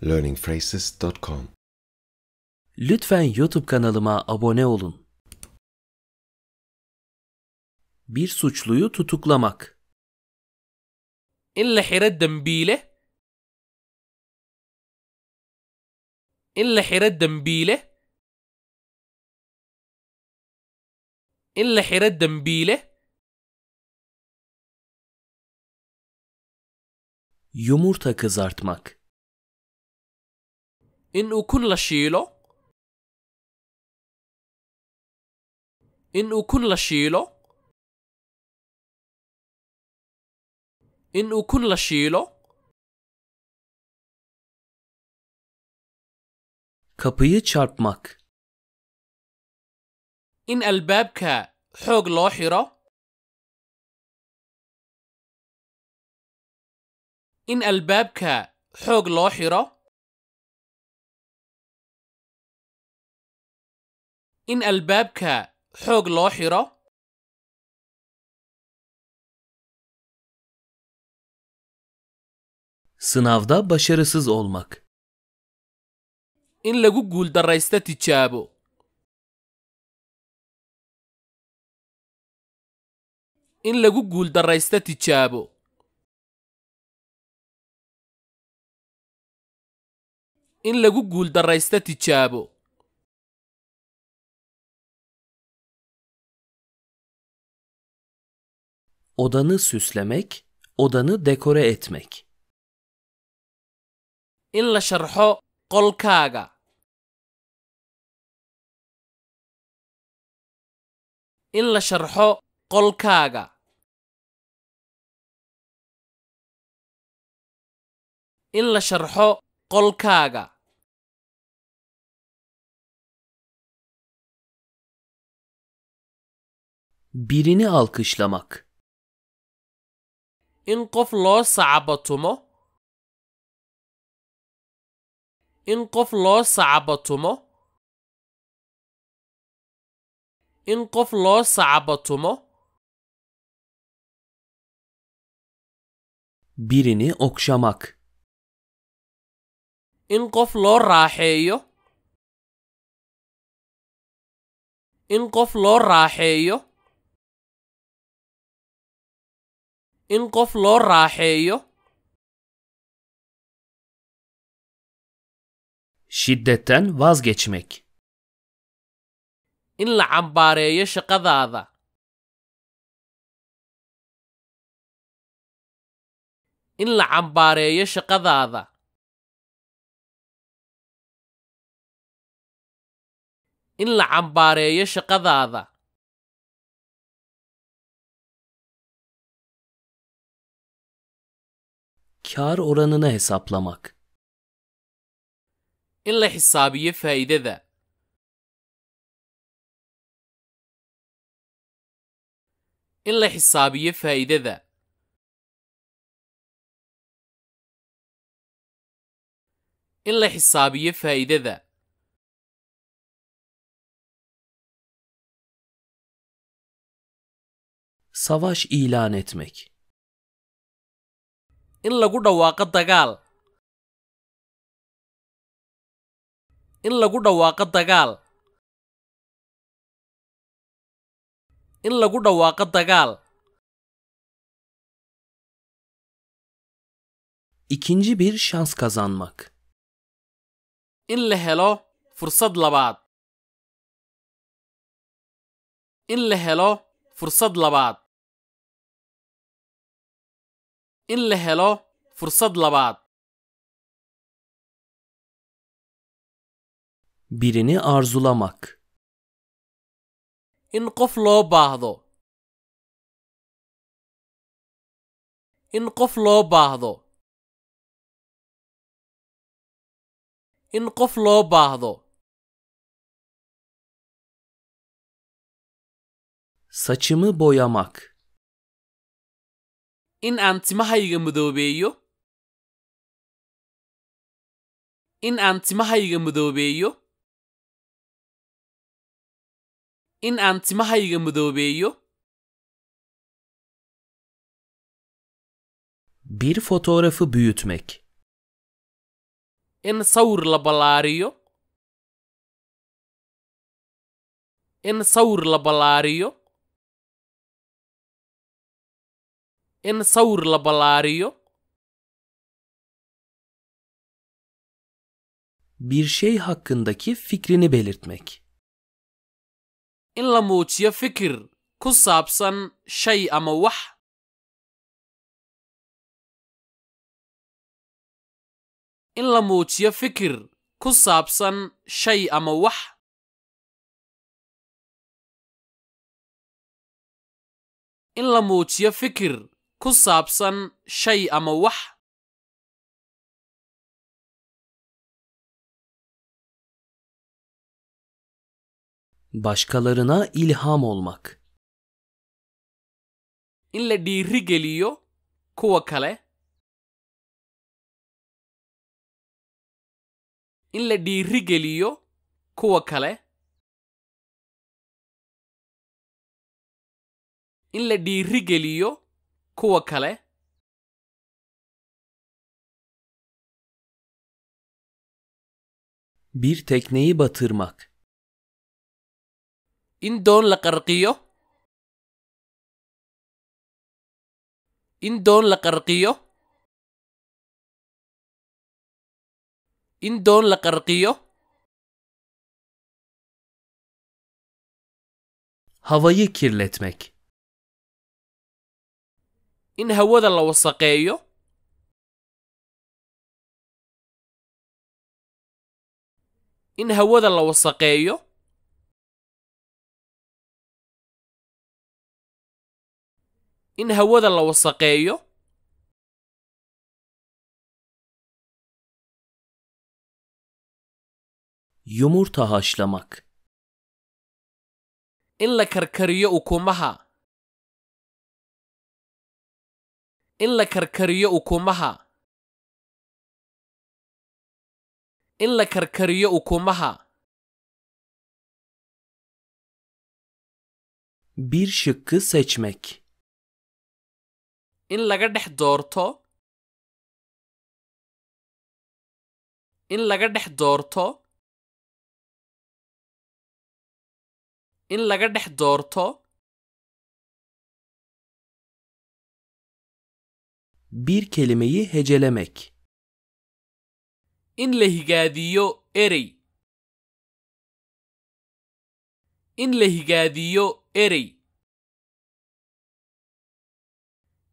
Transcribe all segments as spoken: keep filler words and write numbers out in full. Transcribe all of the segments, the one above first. learning phrases dot com. Lütfen YouTube kanalıma abone olun. Bir suçluyu tutuklamak. انلحر الدمبيلة. انلحر الدمبيلة. انلحر الدمبيلة. Yumurta kızartmak. إنه كل شيلو. إنه كل شيلو. إنه كل شيلو. Kapıyı çarpmak. إن الباب كا حق لاحرة. إن الباب كا حق لاحرة. إن الباب كا حق لاحرة. Sınavda başarısız olmak. إن لجوجل درستي تشابو. إن لجوجل درستي تشابو. إن لجوجل درستي تشابو. Odanı süslemek, odanı dekore etmek. إن شرحه قلكاغا. إن شرحه قلكاغا. إن شرحه قلكاغا. Birini alkışlamak. إن قفله صعبتمه. إن قفله صعبتمه. إن قفله صعبتمه. birini okşamak. إن قفله راحيه. إن قفله راحيه. إن قفله راحيه. Şiddetten vazgeçmek. إن العنبارية شقذاذة. إن العنبارية شقذاذة. إن العنبارية شقذاذة. Kâr oranını hesaplamak. إن الحسابية فائدة ذا. إن الحسابية فائدة ذا. إن الحسابية فائدة ذا. Savaş ilan etmek. إن لقو دواق الدقال. إن لقو دواق الدقال. إن لقو دواق الدقال. İkinci bir şans kazanmak. إن لهلا فرصة لبعض. إن لهلا فرصة لبعض. إن لهلا فرصة لبعض. birini arzulamak. إن قفله بعضه. إن قفله بعضه. إن قفله بعضه. Saçımı boyamak. إن أنت ما هي مذوبيو. إن أنت ما هي مذوبيو. إن أنت ما هي مذوبيو. Bir fotoğrafı büyütmek. in sawir la ballaariyo in sawir la ballaariyo in sawir la ballaariyo bir şey hakkındaki fikrini belirtmek in la muujiya fikir ku saabsan shay ama wax in la muujiya fikir ku saabsan shay ama wax in la muujiya fikir ku saabsan shay ama wax başkalarına ilham olmak in la dhiiri geliyo kuwa kale in la dhiiri geliyo kuwa kale in la dhiiri geliyo kuwa kale bir tekneyi batırmak in doon la qarqiyo in doon la qarqiyo in doon la qarqiyo havayı kirletmek in hawada la wasaqeeyo in hawada la wasaqeeyo in hawada la wasaqeeyo yumurta haşlamak in la karkariyo ukumaha in la karkariyo ukumaha in la karkariyo ukumaha bir şıkkı seçmek in laga dhex doorto in laga dhex doorto in laga dhex doorto bir kelimeyi hecelemek in la higaadiyo erey in la higaadiyo erey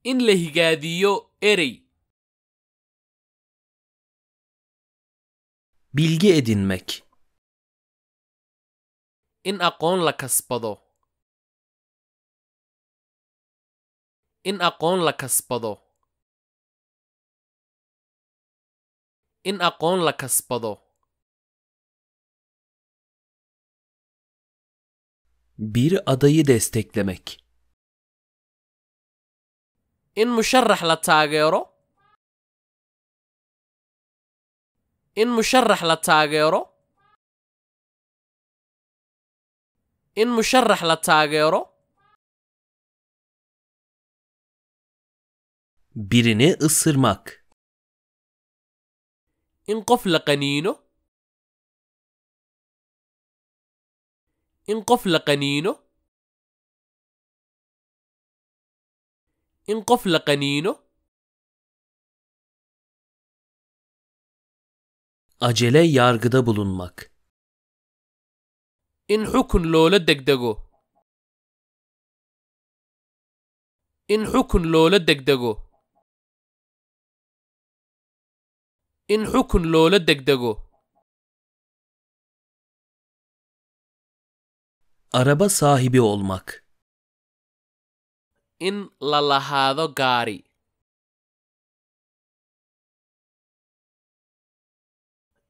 in la higaadiyo erey bilgi edinmek in aqoon la kasbado in aqoon la kasbado in aqoon la kasbado bir adayı desteklemek in musharrax la taageero in musharrax la taageero in musharrax la taageero birini ısırmak in qof la qaniino in qof la qaniino in qof la qaniino acele yargıda bulunmak in xukun loola degdego in xukun loola degdego in xukun loola degdego araba sahibi olmak in la lahaado gaari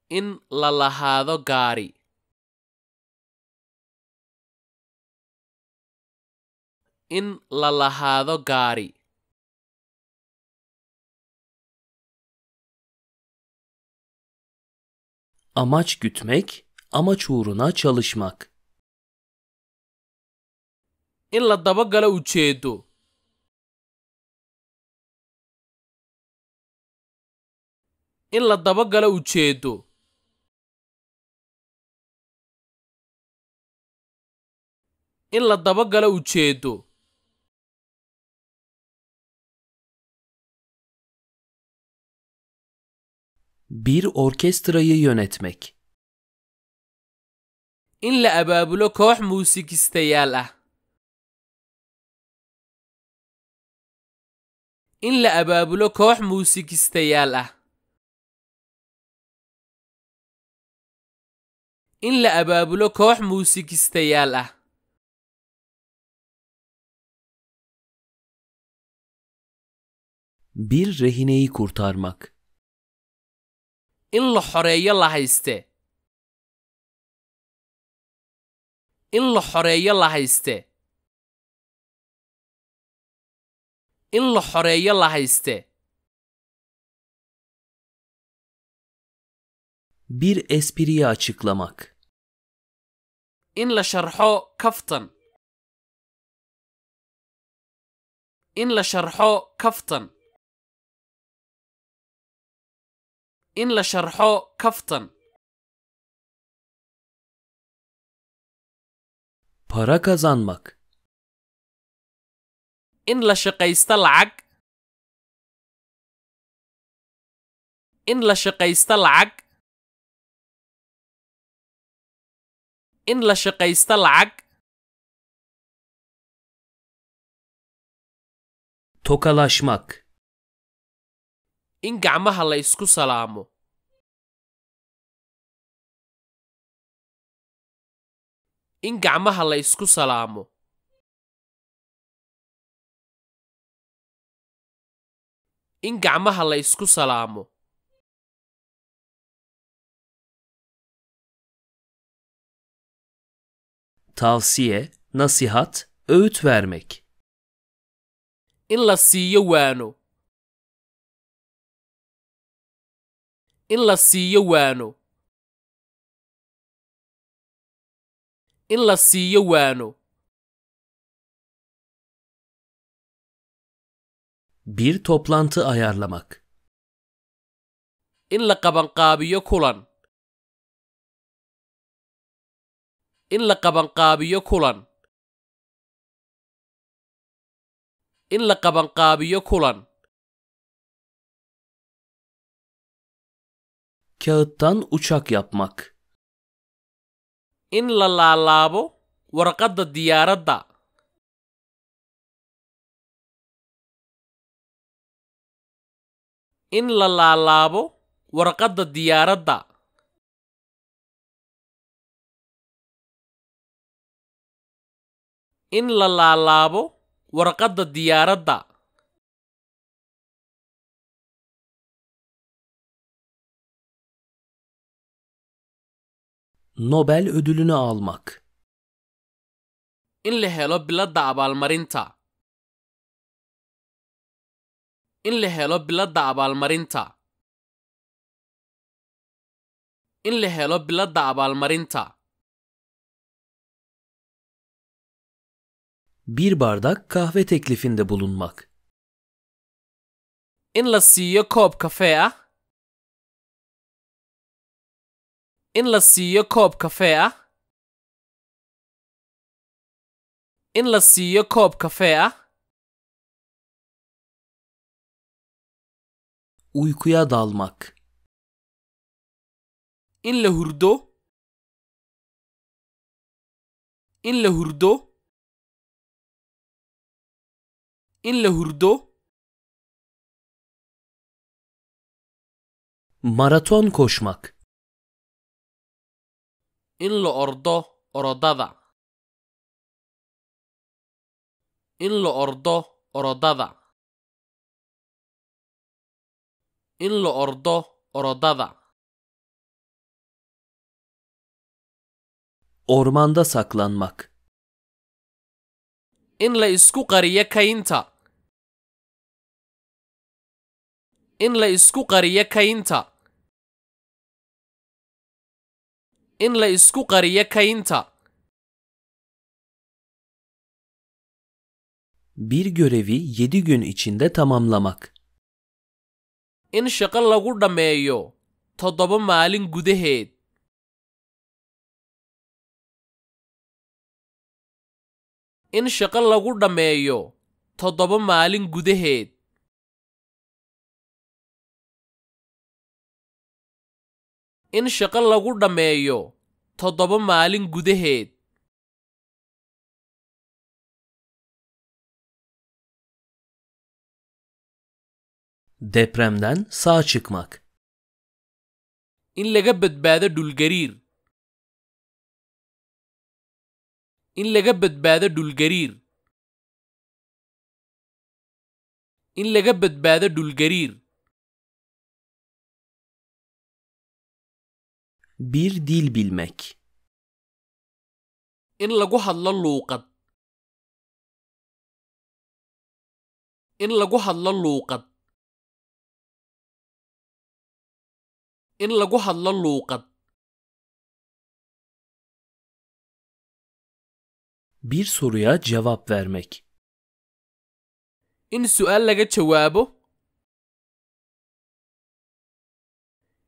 in la lahaado gaari in la lahaado gaari amaç gütmek, amaç uğruna çalışmak in la dabagala ujeedo in la dabagala ujeedo. In la dabagala ujeedo. Bir orkestrayı yönetmek. In la ababulo koox muusikistayaal ah. In la ababulo koox muusikistayaal ah. In la ababulo koox muusikistayaal ah. Bir rehineyi kurtarmak. In la xoreeyo la hayste. In la xoreeyo la hayste. In la xoreeyo la hayste. Bir espriyi açıklamak. In la şerho kaftan. In la şerho kaftan. In la sharxo kaftan. Para kazanmak. In la shaqaysta lacag. In la shaqaysta lacag. In la shaqaysta lacag. Tokalaşmak. In gacmaha la isku salaamo. In gacmaha la isku salaamo. In gacmaha la isku salaamo. Tavsiye, nasihat, öğüt vermek. In la siiyo waano. In la siiyo waano. In la siiyo waano. Bir toplantı ayarlamak. In la qabanqaabiyo kulan. In la qabanqaabiyo kulan. In la qabanqaabiyo kulan. Kağıttan uçak yapmak. In la la labo warqadda diyaaradda. In la la labo warqadda diyaaradda. In la la labo warqadda diyaaradda. Nobel ödülünü almak. In la helo biladda abaalmarinta. In la helo biladda abaalmarinta. In la helo biladda abaalmarinta. Bir bardak kahve teklifinde bulunmak. In la siiyo koob kafee ah. In la siiyo koob kafee ah. In la siiyo koob kafee ah. Uykuya dalmak. In la hurdo. In la hurdo. In la hurdo. Maraton koşmak. In la ordo orodada. In la ordo orodada. In la ordo orodada. Ormanda saklanmak. In la isku qariya kaynta. In la isku qariya kaynta. In la isku qariya kaynta. Bir görevi yedi gün içinde tamamlamak. in shaqo lagu dhameeyo toddoba maalin gudaheed. In shaqo lagu dhameeyo toddoba maalin gudaheed. In shaqo lagu dhameeyo toddoba maalin gudaheed. Depremden sağ çıkmak. In laga badbaado dhulgariir. In laga badbaado dhulgariir. In laga badbaado dhulgariir. Bir dil bilmek. In lagu hadlo luuqad. In lagu hadlo luuqad. In lagu hadlo luuqad. Bir soruya cevap vermek. In sual laga jawaabo.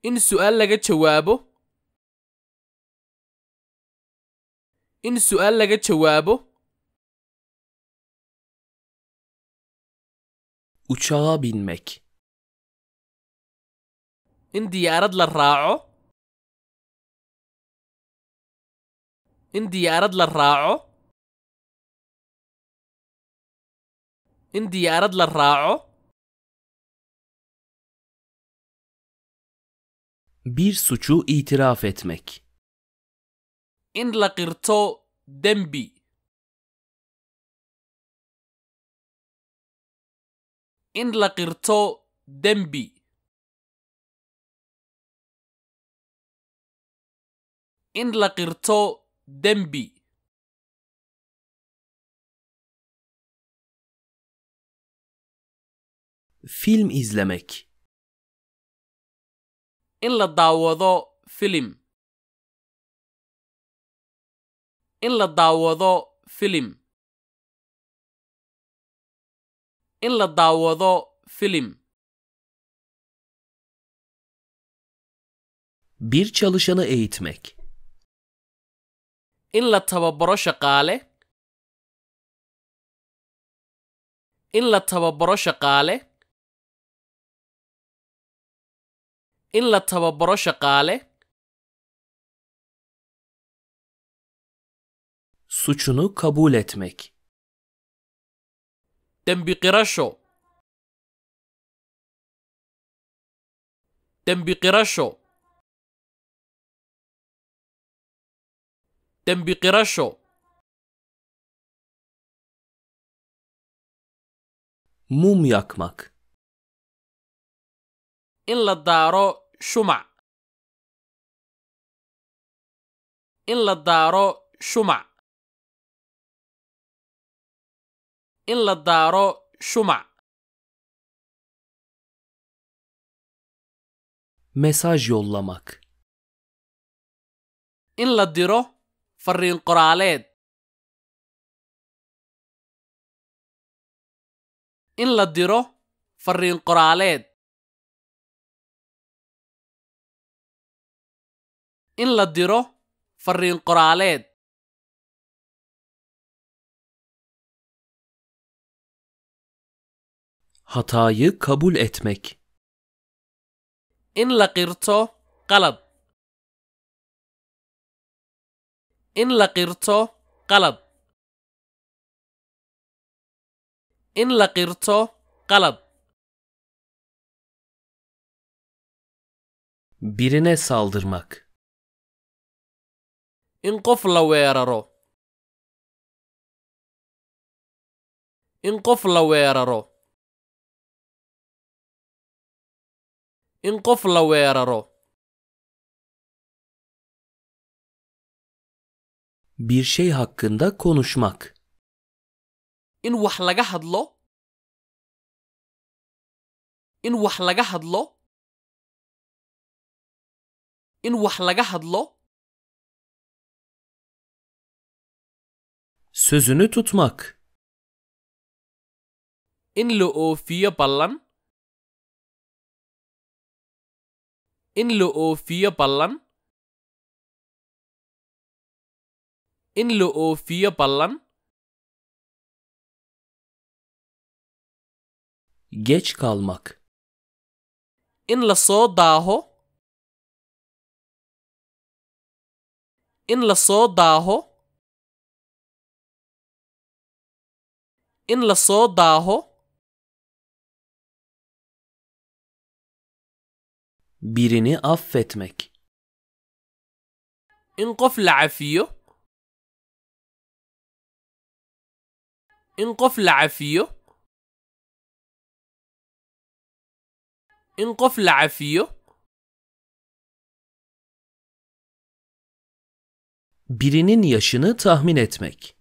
In sual laga jawaabo. In sual laga jawaabo. Uçağa binmek. In diyaarad la raaco. In diyaarad la raaco. In diyaarad la raaco. Bir suçu itiraf etmek. In la qirto dembi. In la qirto dembi. In la qirto dembi. Film izlemek. In la daawado film. In la daawado film. In la daawado film. Bir çalışanı eğitmek. In la tababaro shaqaale. In la tababaro shaqaale. In la tababaro shaqaale. Suçunu kabul etmek. Dembi qirasho. Dembi qirasho. Dembi qirasho. Mum yakmak. In la daaro shumac. In la daaro shumac. In la daaro shumac. Mesaj yollamak. In la diro fariin qoraaleed. In la diro fariin qoraaleed. In la diro fariin qoraaleed. Hatayı kabul etmek. In la qirto qalad. In la qirto qalad. In la qirto qalad. Birine saldırmak. In qof la weeraro. In qof la weeraro. In qof la weeraro. Bir şey hakkında konuşmak. In wax laga hadlo. In wax laga hadlo. In wax laga hadlo. Sözünü tutmak. In lo oofiyo ballan. إن لو فيا بالان إن لو فيا بالان geç kalmak إن لصو داهو إن لصو داهو إن لصو داهو birini affetmek. انقف العفيو انقف العفيو انقف العفيو birinin yaşını tahmin etmek.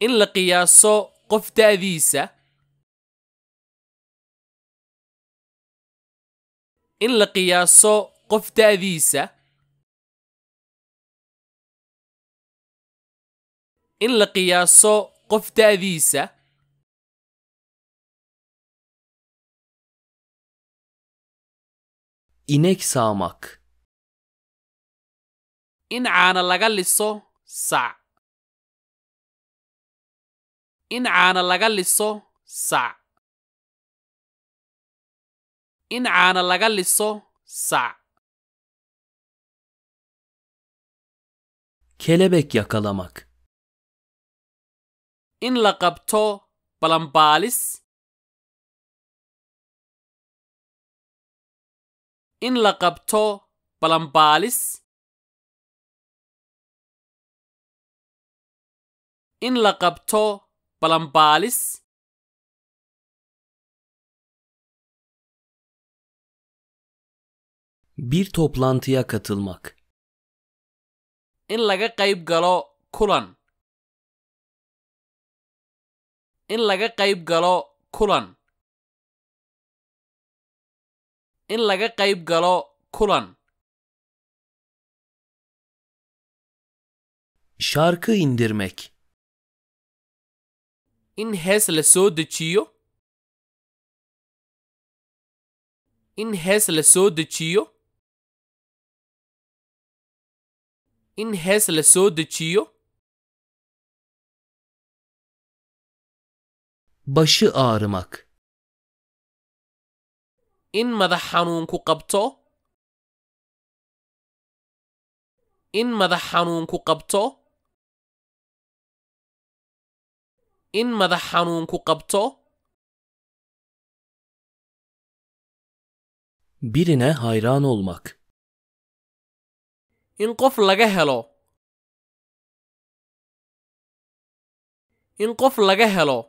إن القياس قف تأديسة إن القياس قف تأديسة إن القياس قف تأديسة إنك سامك إن عان لغلسو سع إن عان لغلسو سع إن عان لغلسو سع kelebek yakalamak إن لقبتو بلمبالس إن لقبتو بلمبالس إن لقبتو بلمبالس bir toplantıya katılmak. إن لقى قيب قلو كولان. إن لقى قيب قلو كولان. إن لقى قيب قلو كولان. şarkı indirmek. إن هس لسود تشيو. إن هس لسود تشيو. إن هس لسود تشيو. başı ağrımak. إن ماذا حنونك قبطو. إن ماذا حنونك قبطو. إن ماذا حنونك قبطو. birine hayran olmak. إن قف لغا هلو إن قف لغا هلو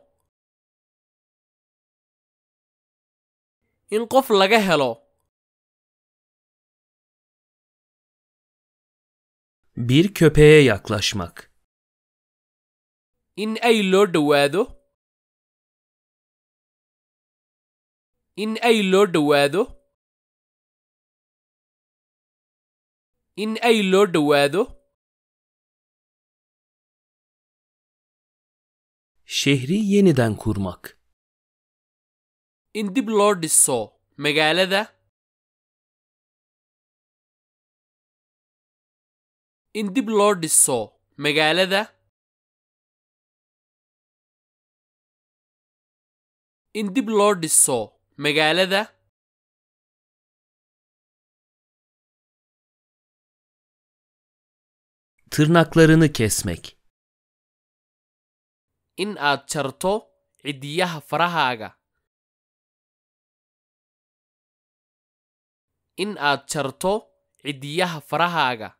إن قف لغا هلو bir köpeğe yaklaşmak. إن أيلو دوادو إن أيلو دوادو إن أي لورد وادو şehri yeniden kurmak. إن ديب لورد السو مقالة ذا إن ديب لورد السو مقالة ذا إن ديب لورد السو مقالة ذا tırnaklarını kesmek. إن أتشرتو عديها فرهاغا. إن أتشرتو عديها فرهاغا.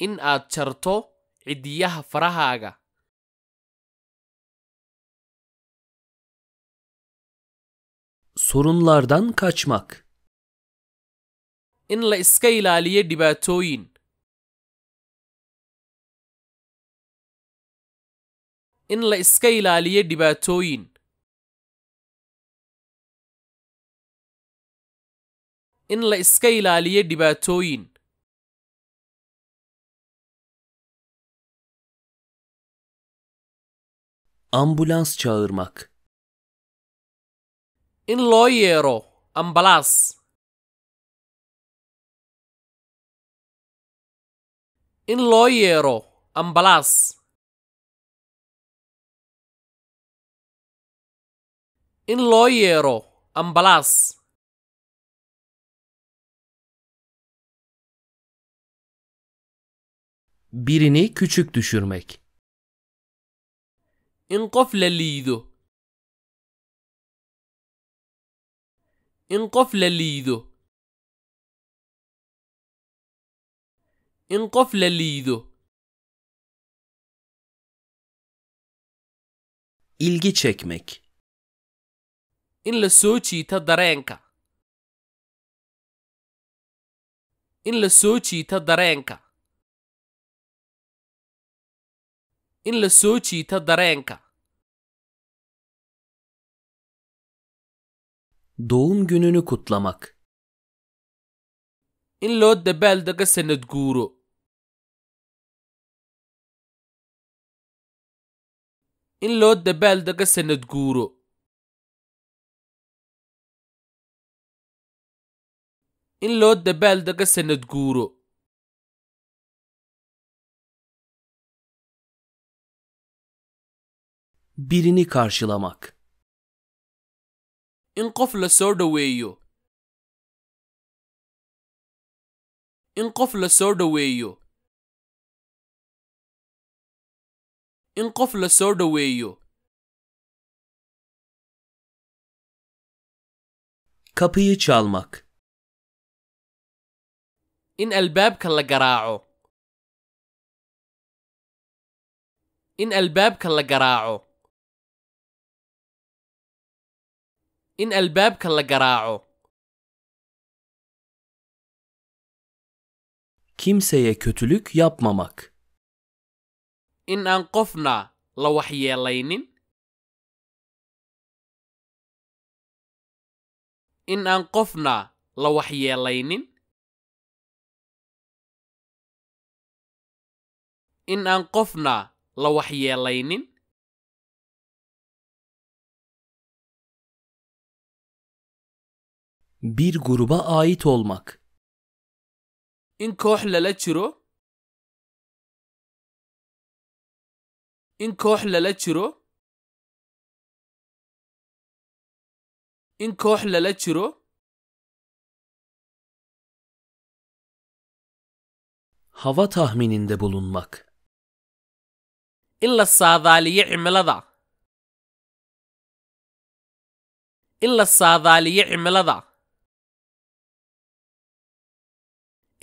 إن أتشرتو عديها فرهاغا. sorunlardan kaçmak. إن لا إسكيلا لي دباتوين إن لا إسكيلا لي دباتوين إن لا إسكيلا لي دباتوين ambulans çağırmak. in loyero ambalas in loyero ambalas in loyero ambalas birini küçük düşürmek İnqofleliydu İnqofleliydu İnqofleliydu İlgi çekmek İnle soçita darenka İnle soçita darenka İnle soçita darenka Doğum gününü kutlamak. İn lo de beldege seni tguru. İn lo de beldege seni tguru. İn lo de beldege seni tguru. Birini karşılamak. انقف لسو دويو انقف لسو دويو انقف لسو دويو kapıyı çalmak ان الباب كلا قراعو ان الباب كلا قراعو إن الباب كلا قراعو. Kimseye kötülük yapmamak. إن أنقفنا لوحيالين. إن أنقفنا لوحيالين. إن أنقفنا لوحيالين. Bir gruba ait olmak. İn kohlele çiro. İn kohlele çiro. İn kohlele çiro. Hava tahmininde bulunmak. İlla sağdaliye imelada. İlla sağdaliye imelada.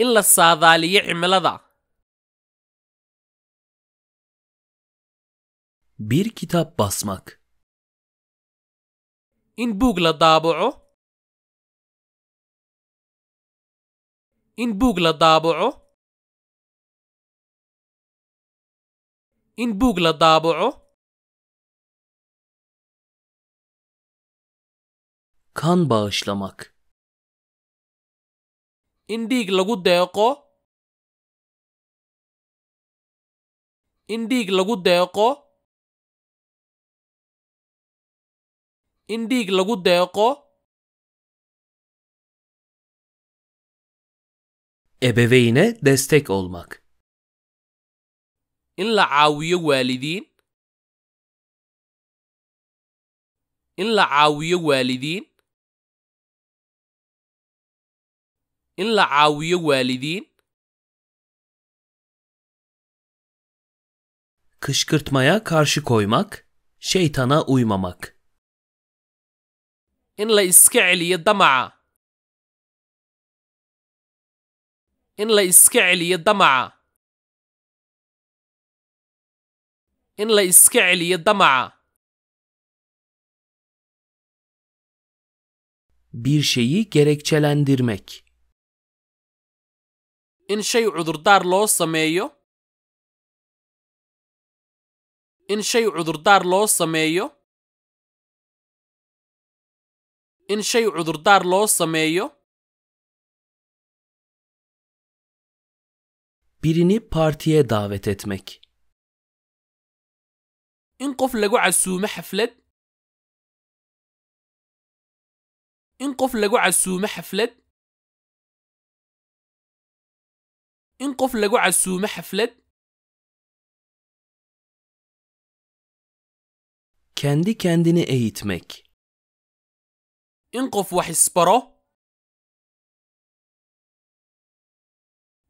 إلا الصادالية عملدا. Bir kitap basmak. إن بوغلا دابعو. إن بوغلا دابعو. إن بوغلا دابعو. Kan bağışlamak. Indiig lagu deeqo Indiig lagu deeqo Indiig lagu deeqo Ebeveyne destek olmak In la caawiyo waalidiin In la caawiyo waalidiin إن لا عاوية والدين Kışkırtmaya karşı koymak, şeytana uymamak. إن لا إسكعلي الدمعة إن لا إسكعلي الدمعة إن لا إسكعلي الدمعة Bir şeyi gerekçelendirmek. إن شيء عذردار لو سميو إن شيء عذردار لو سميو إن شيء عذردار لو سميو birini partiye davet etmek. إن قف لقو عسومة حفلة in qof lagu casuumo xaflad in qof lagu casuumo xaflad kendi kendini eğitmek in qof wax isbaro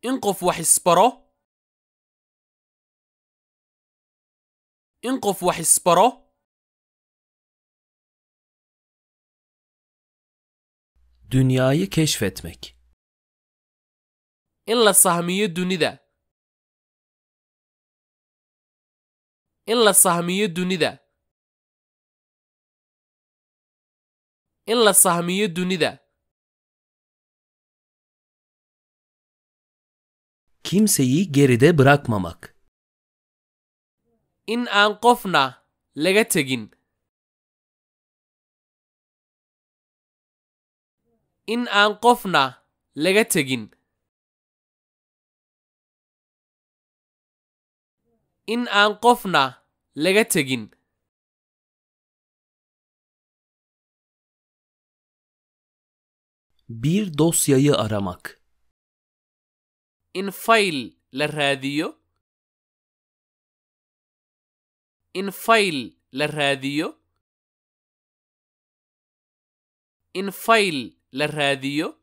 in qof wax isbaro in qof wax isbaro Dünyayı keşfetmek. İlla sahmiye dünyada. İlla sahmiye dünyada. İlla sahmiye dünyada. Kimseyi geride bırakmamak. İn an qofna laga tegin. In aan qofna laga tegin. In aan qofna laga tegin. Bir dosyayı aramak. In file la raadiyo. In file la raadiyo. In file la radio.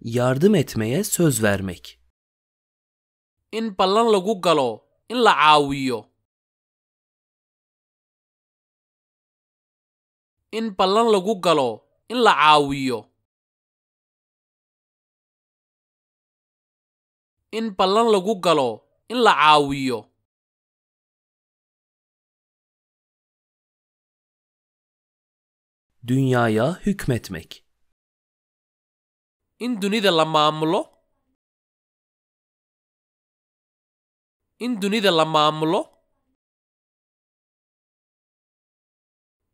Yardım etmeye söz vermek. In ballan lagu galo in la aawiyo. In ballan lagu galo in la aawiyo. In ballan lagu galo in la aawiyo. Dünyaya hükmetmek. İn dünyada la maamulo. İn dünyada la maamulo.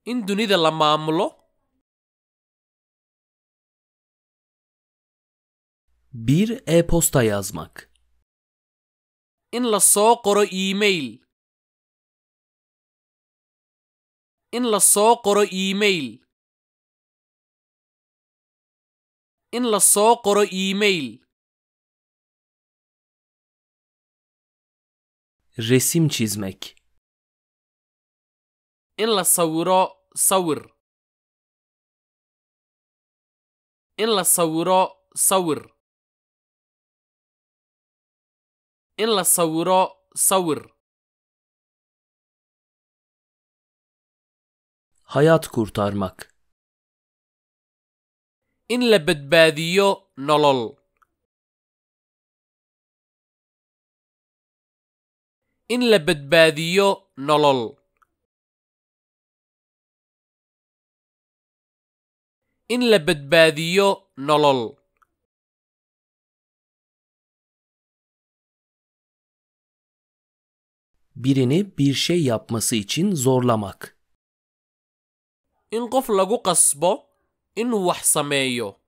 İn dünyada la maamulo. Bir e-posta yazmak. İn la soo qoro e-mail. İn la soo qoro e-mail. In la soo qoro e-mail. Resim çizmek. In la sawiro sawir. In la sawiro sawir. In la sawiro sawir. Hayat kurtarmak. In la badbaadiyo nolol. In la badbaadiyo nolol. In la badbaadiyo nolol. Birini bir şey yapması için zorlamak. In qof lagu qasbo inuu wax sameeyo.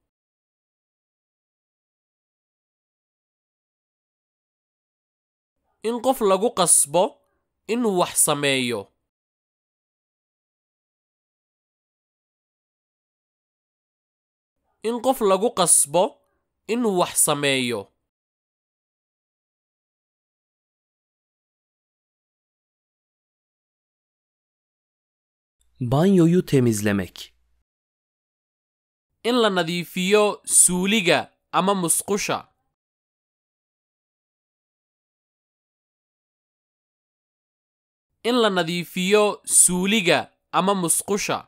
In qof lagu qasbo inuu wax sameeyo. In qof lagu qasbo inuu wax sameeyo. Banyoyu temizlemek. In la nadiifiyo suuliga ama musqusha. In la nadiifiyo suuliga ama musqusha.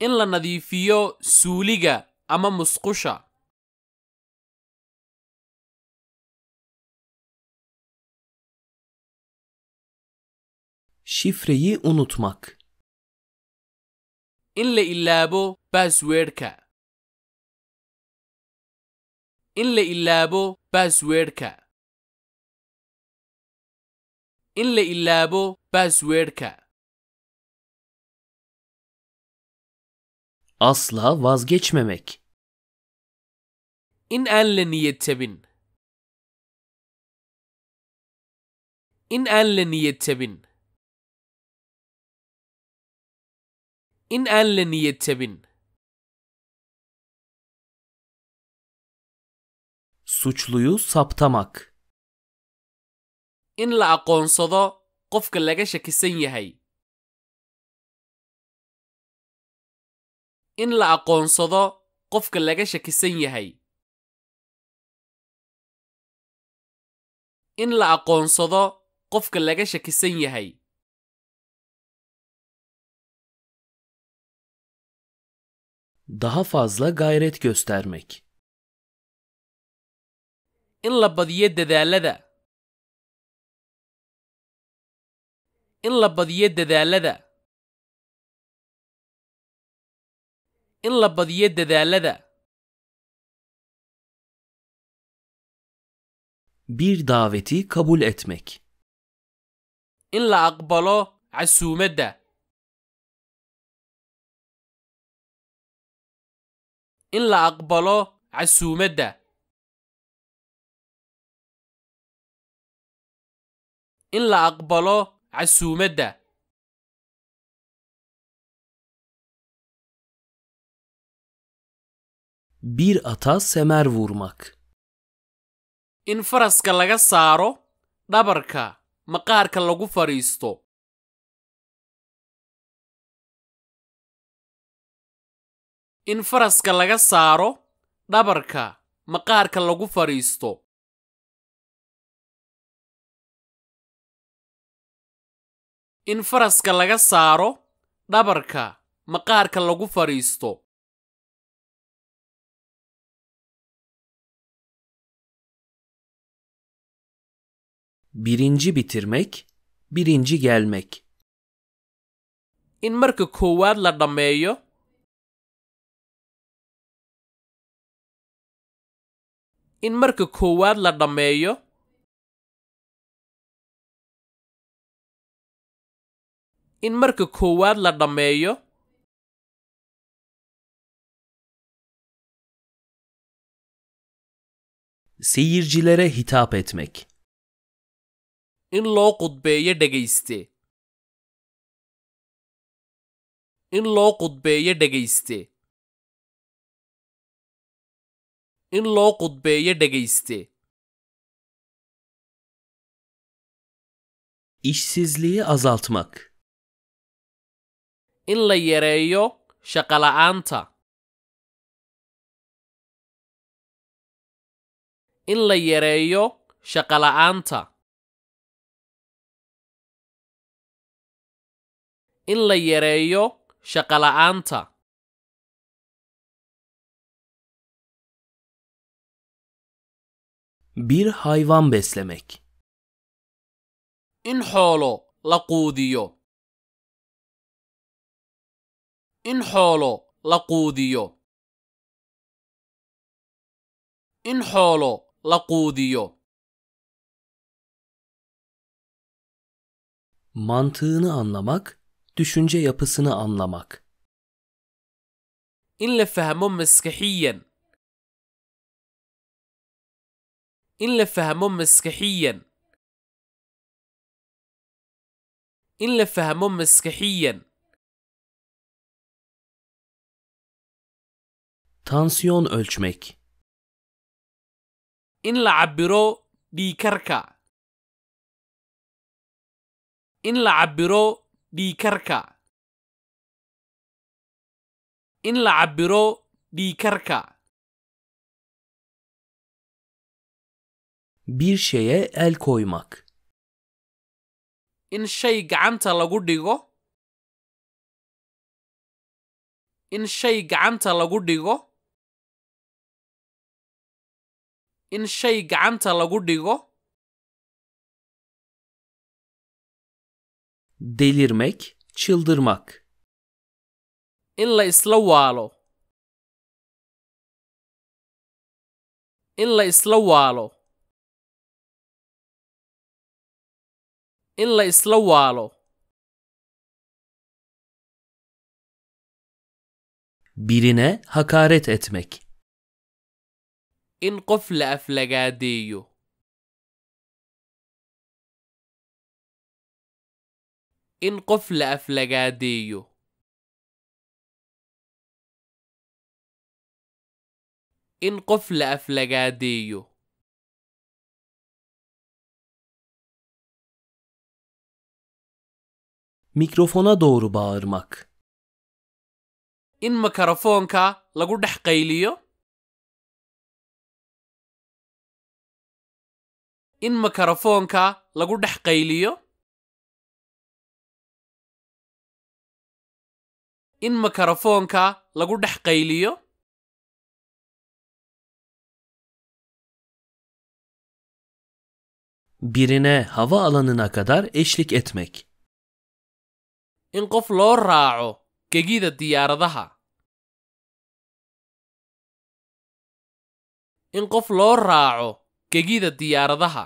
In la nadiifiyo suuliga ama musqusha. Şifreyi unutmak. İn la illabo passwordka. İn la illabo passwordka. İn la illabo passwordka. Asla vazgeçmemek. İn an la niyettebin. إن آن لن يتبن إن آن لن يتبن Suçluyu saptamak. إن لا قنصدا قفك لغا شكسن يهي إن لا قنصدا قفك لغا شكسن يهي إن لا قنصدا qofka laga shakisan yahay daha fazla gayret göstermek in la badiyo dadaalada in la badiyo dadaalada in la badiyo dadaalada bir daveti kabul etmek إن لا أقبله عزومة إن لا أقبله عزومة إن لا أقبله عزومة bir ata semer vurmak إن فرس كلاجا سارو دبركا maqaarka lagu fariisto in faraska laga saaro dhabarka maqaarka lagu fariisto in faraska laga saaro dhabarka maqaarka lagu fariisto birinci bitirmek, birinci gelmek. In marka koowaad la dhammeeyo in marka koowaad la dhammeeyo in marka koowaad la dhammeeyo seyircilere hitap etmek. إن لو قطبية دقيستي إن لو قطبية دقيستي إن لو قطبية دقيستي İşsizliği azaltmak إن لا يريو شقلا أنت إن لا يريو شقلا أنت إن لا يريو شقا لأنت bir hayvan beslemek إن حولو لقوديو إن حولو لقوديو إن حولو لقوديو mantığını anlamak düşünce yapısını anlamak. İnle fehmum miskihiyen. İnle fehmum miskihiyen. İnle fehmum miskihiyen. Tansiyon ölçmek. İnle abbiro dikerka. İnle abbiro dhiikarka in la cabbiro dhiikarka bir şeye el koymak in shay gacanta lagu dhigo in shay gacanta lagu dhigo in shay gacanta lagu dhigo delirmek, çıldırmak. İlla islavalo. İlla islavalo. İlla islavalo. Birine hakaret etmek. İn qofla aflagadiyo. إن قفل أفلقاديو. إن قفل أفلقاديو. Mikrofona doğru bağırmak. İn mikrofonka lagu dahqayliyo. İn mikrofonka lagu dahqayliyo. İn mikrofonka lagu dahqayliyo. Birine hava alanına kadar eşlik etmek. إن قف لو راعو كجيدة دياردها إن قف لو راعو كجيدة دياردها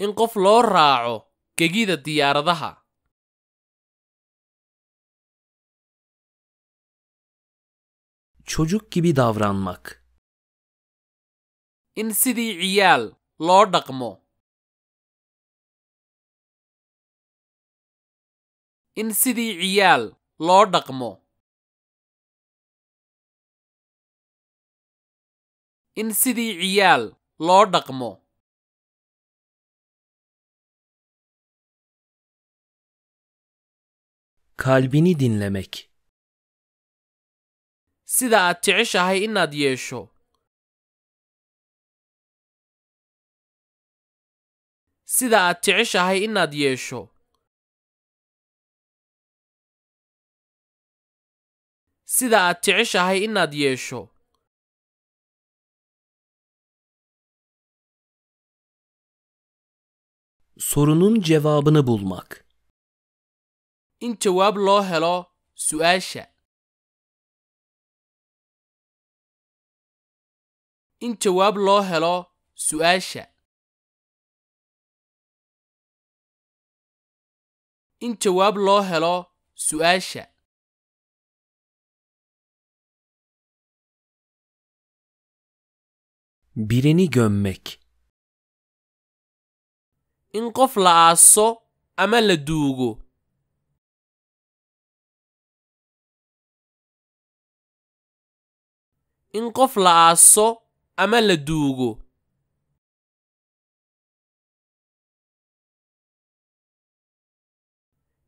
إن قف لو راعو كجيدة دياردها çocuk gibi davranmak إن سيدي عيال لو دقمو إن سيدي عيال لو دقمو إن سيدي عيال لو دقمو kalbini dinlemek سيدا أتعيش هاي إنا ديشو سيدا أتعيش هاي إنا ديشو sida aad jeceshahay inaad yeesho sorunun cevabını bulmak in jawaab loo helo su'aasha in jawaab loo helo su'aasha in jawaab loo helo su'aasha birini gömmek. İn qof la aasso ama la duugo. İn qof la aasso ama la duugo.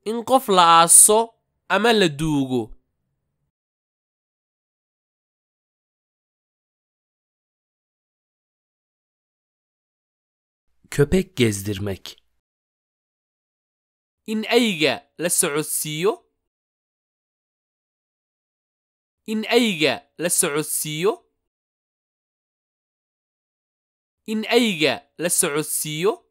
İn qof la aasso ama la duugo. Köpek gezdirmek. İn ayga la so'ossiyo. İn ayga la so'ossiyo. İn ayga la so'ossiyo.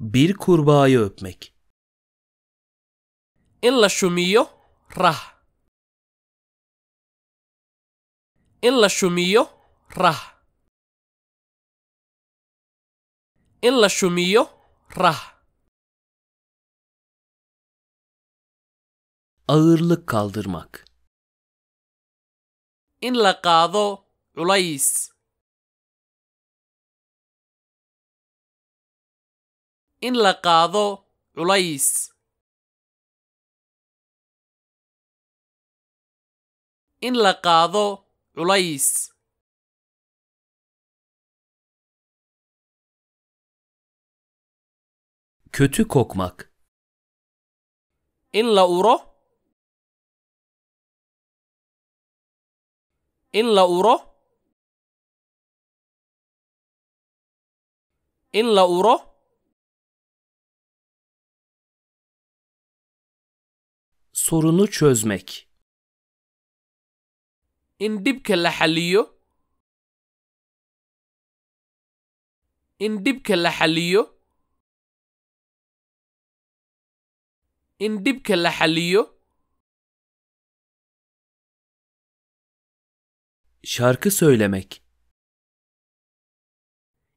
Bir kurbağayı öpmek. İn la shumiyo rah. İn la shumiyo rah. إن la shumiyo rah. Ağırlık kaldırmak. إن la qaado culays. إن la qaado culays. إن la qaado culays. Kötü kokmak. İn la uro. İn la uro. İn la uro. Sorunu çözmek. İn dibke la halliyo. İn dibke la halliyo. إن دبك لا حليو şarkı söylemek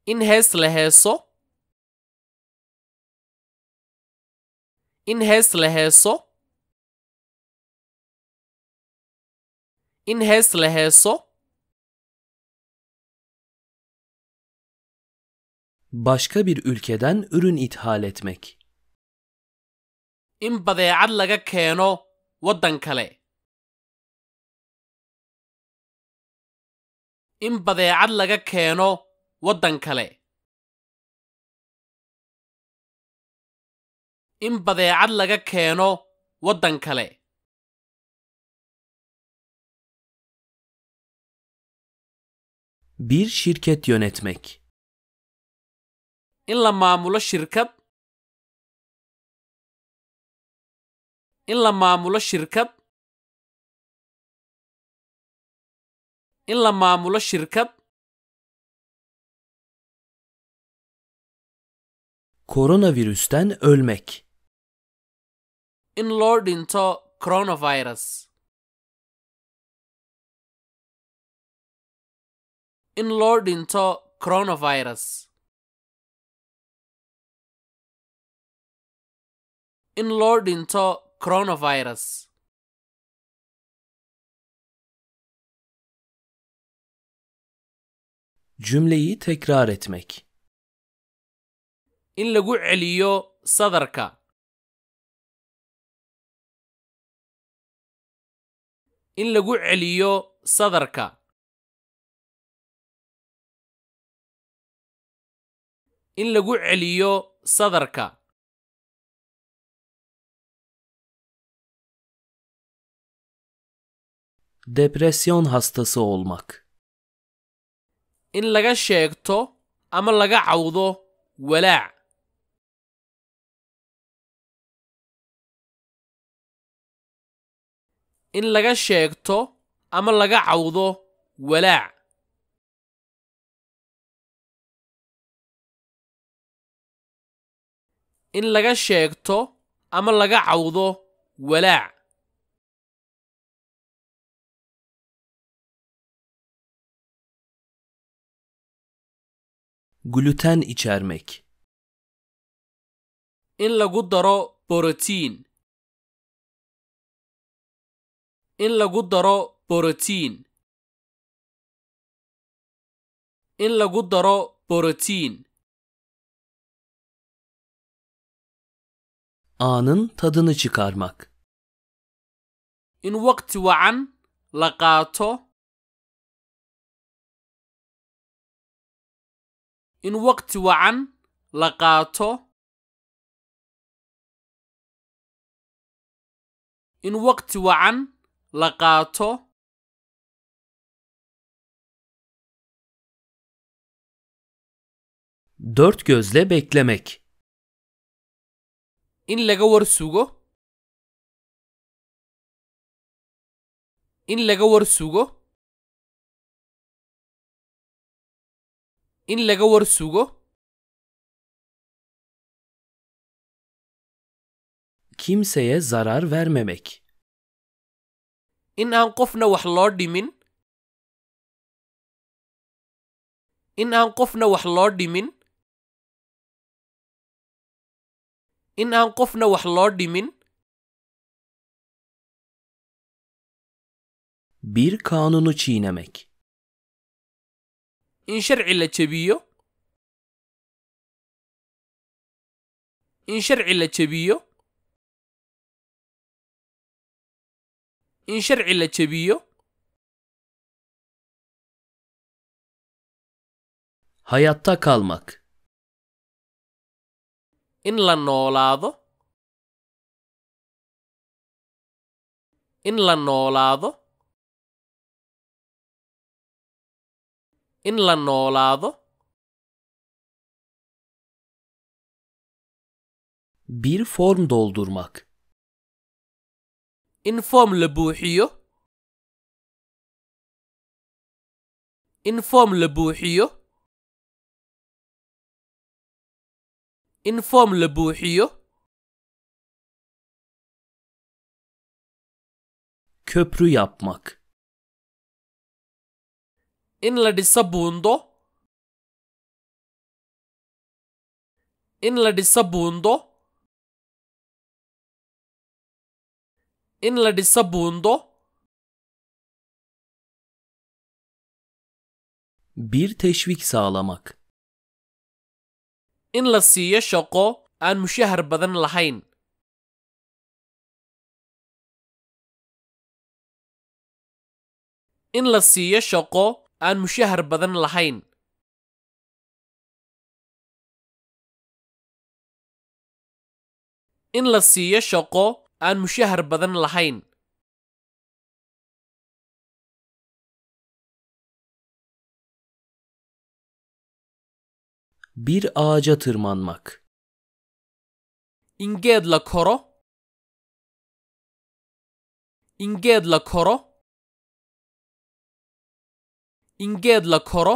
إن هس لهاسو إن هس لهاسو إن هس لهاسو başka bir ülkeden ürün ithal etmek. İn badeecad laga keeno waddan kale. İn badeecad laga keeno waddan kale. İn badeecad laga keeno waddan kale. Bir şirket yönetmek. İlla mamula şirket. İlla mamula şirket. İlla mamula şirket. Koronavirüsten ölmek. In Lord into coronavirus. In Lord into coronavirus. In Lord into coronavirus. Cümleyi tekrar etmek. In lagu celiyo sadarka. In lagu celiyo sadarka. In lagu celiyo sadarka. Depresyon hastası olmak. In laga sheegto ama laga cawdo walaac. In laga sheegto ama laga cawdo walaac. In laga sheegto ama laga cawdo walaac. Gluten içermek. In lagu daro protein. In lagu daro protein. In lagu daro protein. Anın tadını çıkarmak. In vakti waan laqaato. In vakti waan laqaato. In vakti waan laqaato. Dört gözle beklemek. In laga warsugo. In laga warsugo. In laga warsugo. Kimseye zarar vermemek. In aan qofna wax loo dhimin. In aan qofna wax loo dhimin. In aan qofna wax loo dhimin. Bir kanunu çiğnemek. In sharci la jabiyo. In sharci la jabiyo. In sharci la jabiyo. Hayatta kalmak. In la noolaado. In la noolaado. In la noolaado. Bir form doldurmak. In form la buuxiyo. In form la buuxiyo. In form la buuxiyo. Köprü yapmak. In la dhiso buundo. In la dhiso buundo. In la dhiso buundo. Bir teşvik sağlamak. in la siiyo shaqo aan mushahar badan lahayn. In la siiyo shaqo aan mushahar badan lahayn. In la siiyo shaqo aan mushahar badan lahayn. Bir ağaca tırmanmak. İnged la koro. İnged la koro. İnged la koro.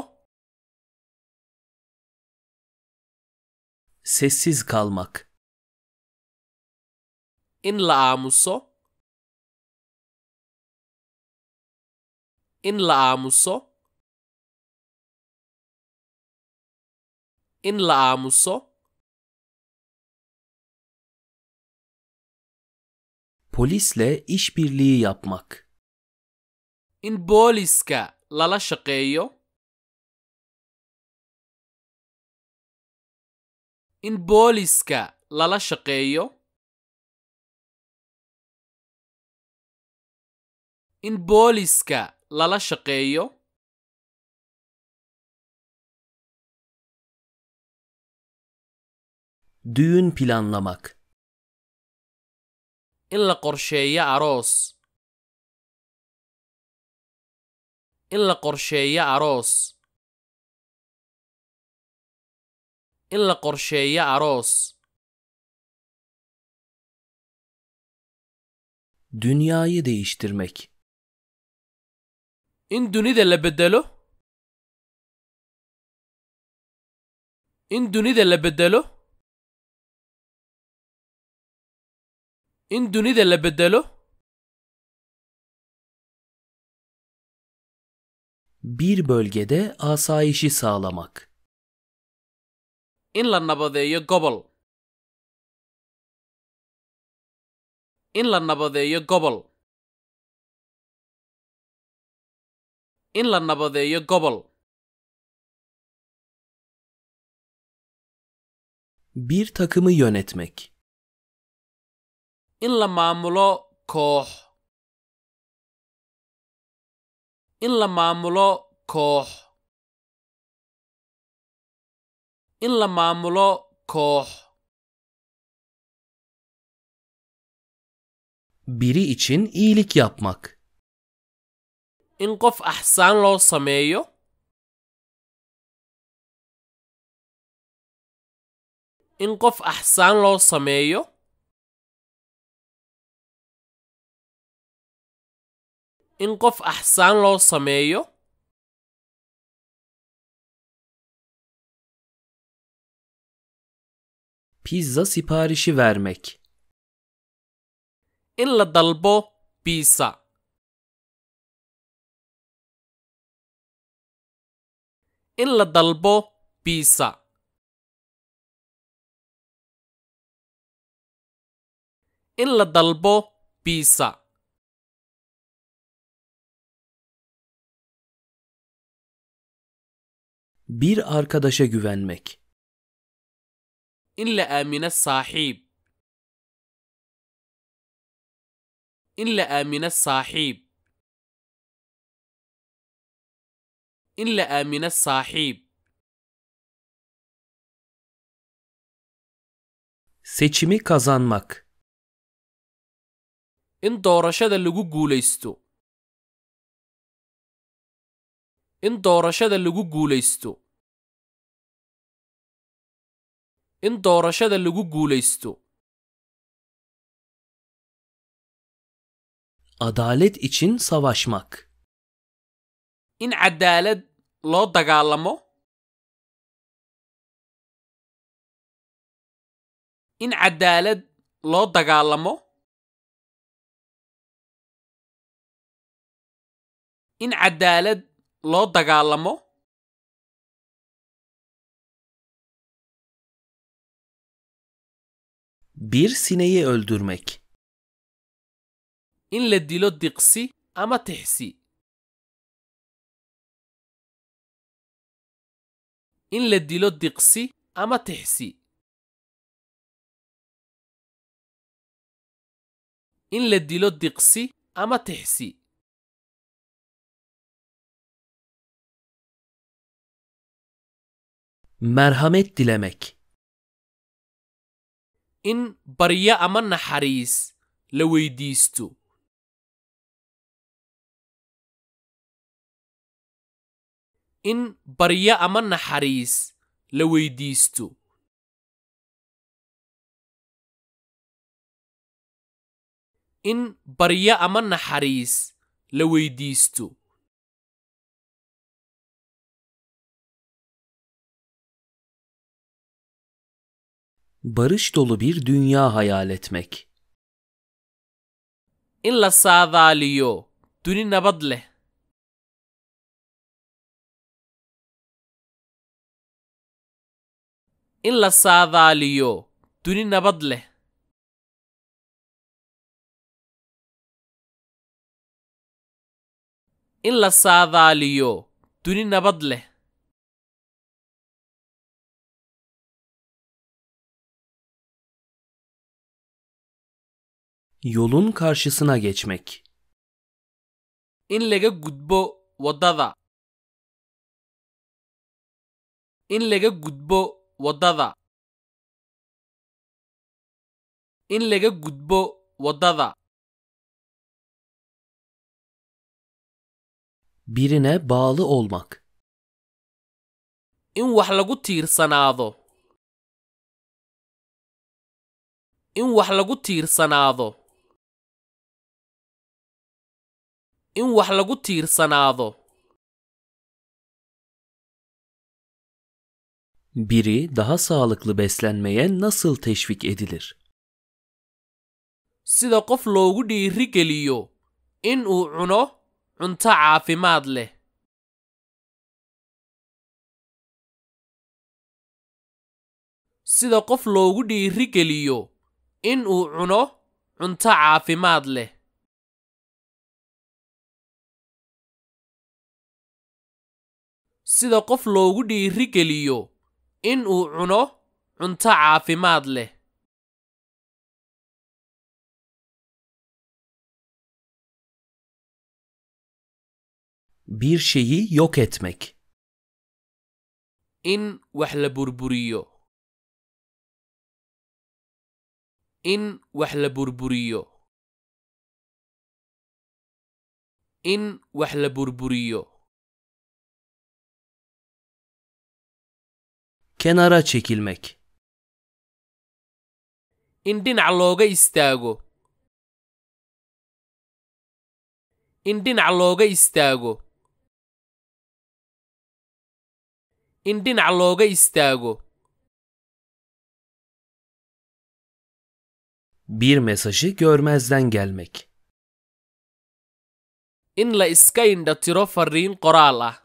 Sessiz kalmak. In la amuso. In la amuso. In la amuso. Polisle işbirliği yapmak. In poliska lala shaqeeyo. In poliska lala shaqeeyo. In poliska lala shaqeeyo. Düğün planlamak. In la qorsheeye aros. In la qorsheeye aros. In la qorsheeye aros. Dünyayı değiştirmek. In dunide la bedelo. In dunide la bedelo. إن دوني ده اللي بدله bir bölgede asayişi sağlamak. إن للنبضية قبل. إن للنبضية قبل. إن للنبضية قبل. Bir takımı yönetmek. In la maamulo koox. In la maamulo koox. In la maamulo koox. Biri için iyilik yapmak. In qof ahsan loo sameeyo. In qof ahsan loo sameeyo. In qof ahsaan loo sameeyo. Pizza siparişi vermek. In la dalbo pizza. In la dalbo pizza. In la dalbo pizza. Bir arkadaşa güvenmek. İlla amine sahib. İlla amine sahib. İlla amine sahib. Seçimi kazanmak. İn doğraşada lugu guuleystu. İn doğraşada lugu guuleystu. In doorashada lagu guulaysto. Adalet için savaşmak. In adalet loo dagaalamo. In adalet loo dagaalamo. In adalet loo dagaalamo. Bir sineği öldürmek. İnle dilo diqsi ama tehsi. İnle dilo diqsi ama tixsi. In la dilo diqsi ama tixsi. Merhamet dilemek. In bariya ama naxariis la weydiisto. In bariya ama naxariis la weydiisto. In bariya ama naxariis la weydiisto. Barış dolu bir dünya hayal etmek. In la saadaliyo duni nabad leh. In la saadaliyo duni nabad leh. In la saadaliyo duni nabad leh. Yolun karşısına geçmek. İnlege gudbo vadada. İnlege gudbo vadada. İnlege gudbo vadada. Birine bağlı olmak. İn vahlagu tirsanaado. İn vahlagu tirsanaado. In wax lagu tiirsanaado. Biri daha sağlıklı beslenmeye nasıl teşvik edilir? Sida qof loogu dhiiri geliyo inuu cuno cunto caafimaad leh. Sida qof loogu dhiiri geliyo inuu cuno cunto caafimaad leh. Sida qof loogu dhiiri geliyo inuu cuno cunto caafimaad leh. Bir şeyi yok etmek. In wax la burburiyo. In wax la burburiyo. In wax la burburiyo. Kenara çekilmek. In dhinaca looga istaago. In dhinaca looga istaago. In dhinaca looga istaago. Bir mesajı görmezden gelmek. In la iska indhatiro fariin qoraal ah.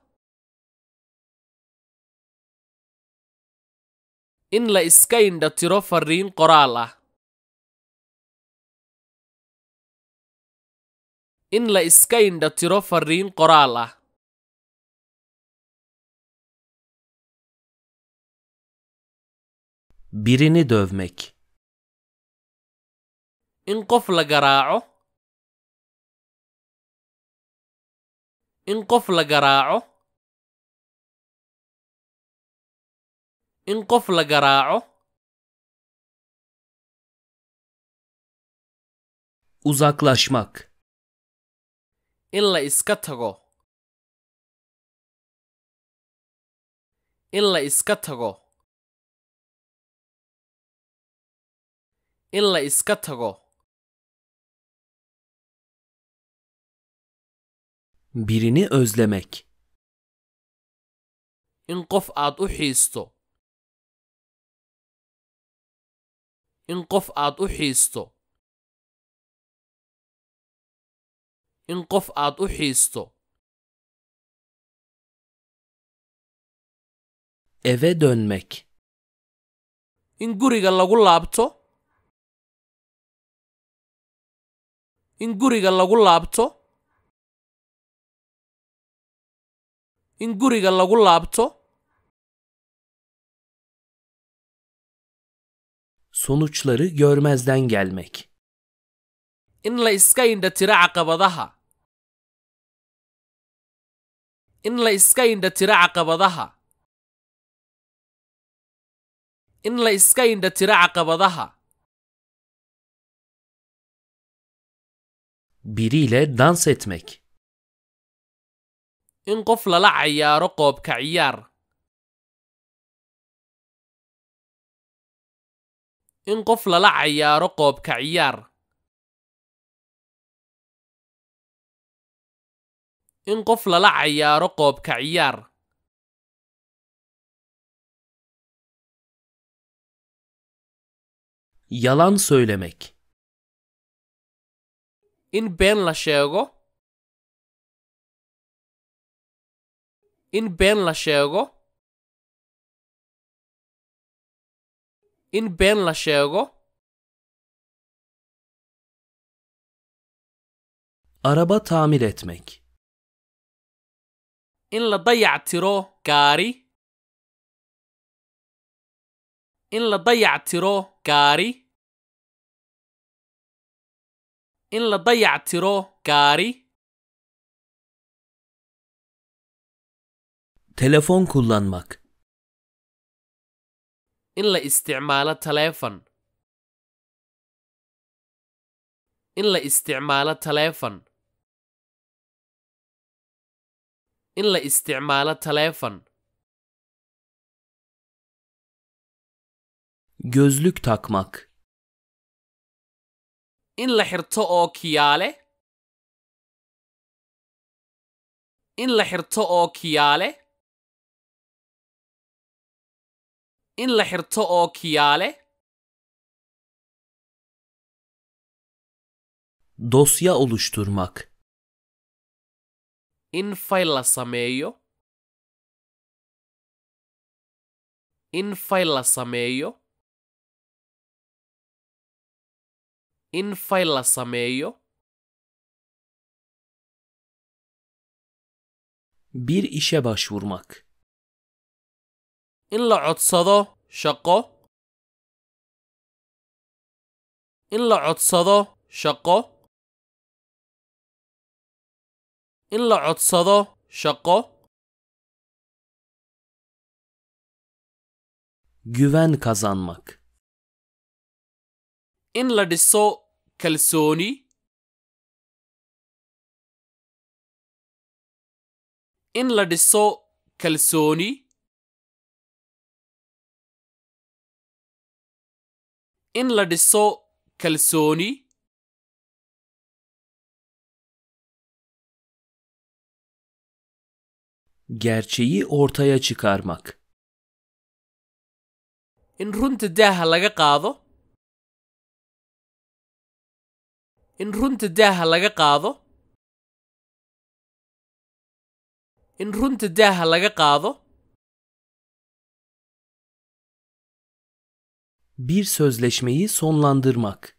In la iska indhatiro fariin qoraal ah. In la iska indhatiro fariin qoraal ah. Birini dövmek. In qof la garaaco. In qof la garaaco. In qof la garaaco. Uzaklaşmak. In la iska tago. In la iska tago. In la iska tago. Birini özlemek. In qof aad u xiisto. In qof aad u xiisto. In qof aad u xiisto. Eve dönmek. In guriga lagu laabto. In guriga lagu laabto. In guriga lagu laabto. sonuçları görmezden gelmek. In la iska indatira aqabadaha. In la iska indatira aqabadaha. In la iska indatira aqabadaha. Biriyle dans etmek. In qof lala ciyaaro qoobka ciyaar. In qof lala ciyaaro qoobka ciyaar. In qof lala ciyaaro qoobka ciyaar. Yalan söylemek. In been la sheego. In been la sheego. In been la sheego. Araba tamir etmek. In la dayactiro gaari. In la dayactiro gaari. In la dayactiro gaari. Telefon kullanmak. In la isticmaala telefon. In la isticmaala telefon. In la isticmaala telefon. Gözlük takmak. In la xirto oo kiyaale. In la xirto oo kiyaale. In la xirto oo kiyaale. Dosya oluşturmak. In fayl la sameeyo. In fayl la sameeyo. In fayl la sameeyo. Bir işe başvurmak. In la codsado shaqo. In la codsado shaqo. In la codsado shaqo. Güven kazanmak. In la dhiso kalsooni. In la dhiso kalsooni. In la dhiso kalsooni. Gerçeği ortaya çıkarmak. In runta daha laga qaado. In runta daha laga qaado. In runta daha laga qaado. Bir sözleşmeyi sonlandırmak.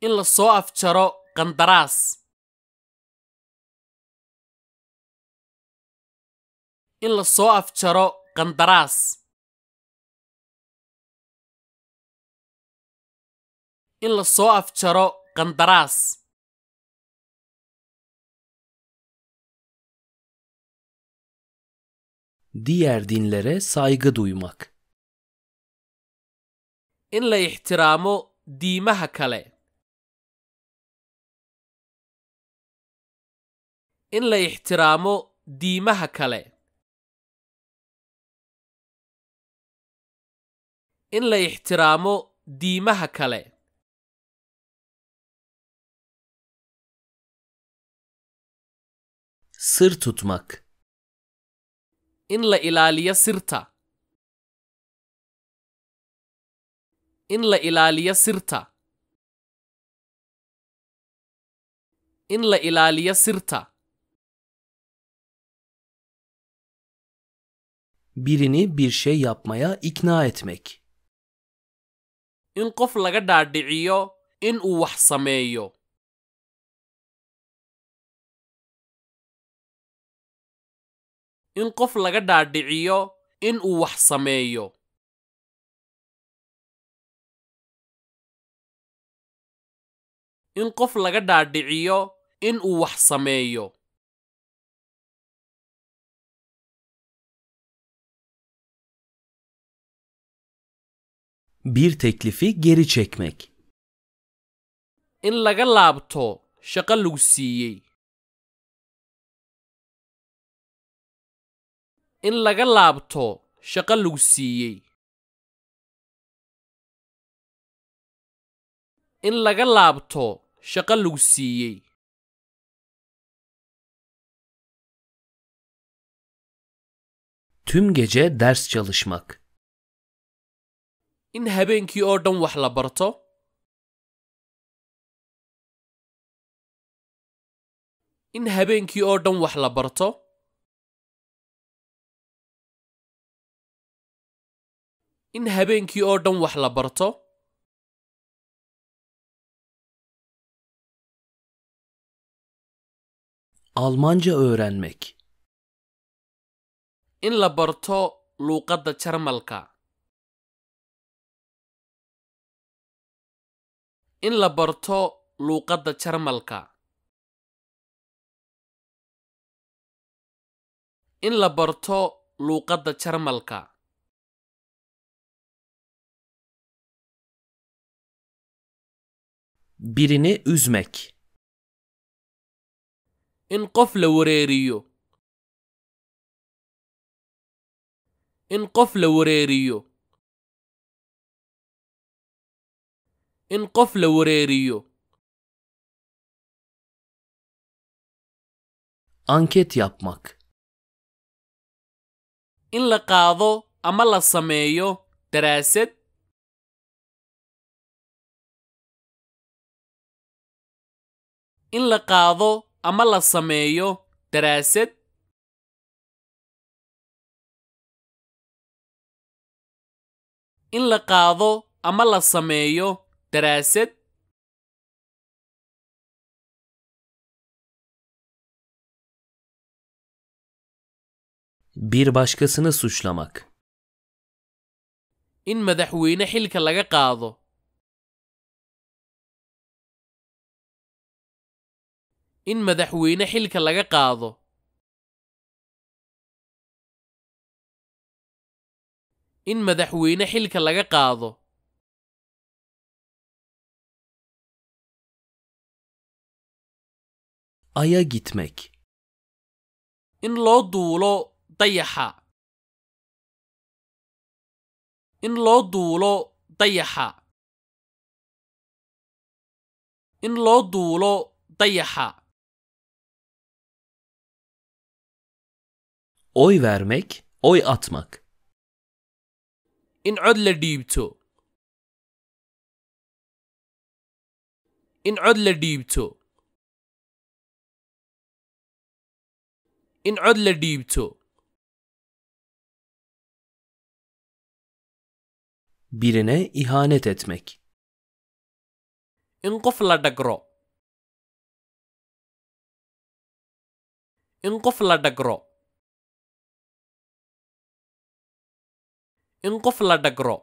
In la soo afjaro qandaraas. In la soo afjaro qandaraas. In la soo afjaro qandaraas. Diğer dinlere saygı duymak. In la ihtiraamo diimaha kale. In la ihtiraamo diimaha kale. In la ihtiraamo diimaha kale. Sır tutmak. In la ilaaliya sirta. In la ilaaliya sirta. In la ilaaliya sirta. Birini bir şey yapmaya ikna etmek. In qof laga dhaadhiciyo in uu wax sameeyo. In qof laga dhaadhiciyo in uu wax sameeyo. in qof laga dhaadhiciyo in uu wax sameeyo. Bir teklifi geri çekmek. In laga laabto shaqa lagu siiyey. In laga laabto shaqa lagu siiyey. In laga laabto shaqa lagu siiyey. Tüm gece ders çalışmak. In habeenkii oo dhan wax la barto. In habeenkii oo dhan wax la barto. In habeenkii oo dhan wax la barto. Almanca öğrenmek. In la barto luqadda Jarmalka. In la barto luqadda Jarmalka. In la barto luqadda Jarmalka. Birini üzmek. In qof la wareeriyo. In qof la wareeriyo. In qof la wareeriyo. Anket yapmak. In la qaado ama la sameeyo daraasad. In la qaado ama la sameeyo daraasad. In la qaado ama la sameeyo daraasad. Bir başkasını suçlamak. In madaxweyne xilka laga qaado. In madaxweyne xilka laga qaado. In madaxweyne xilka laga qaado. Ay'a gitmek. In loo duulo dayaxa. In loo duulo dayaxa. In loo duulo dayaxa. Oy vermek, oy atmak. In cod la dhiibto. In cod la dhiibto. In cod la dhiibto. Birine ihanet etmek. In qof la dhagro. In qof la dhagro. In qof la dhagro.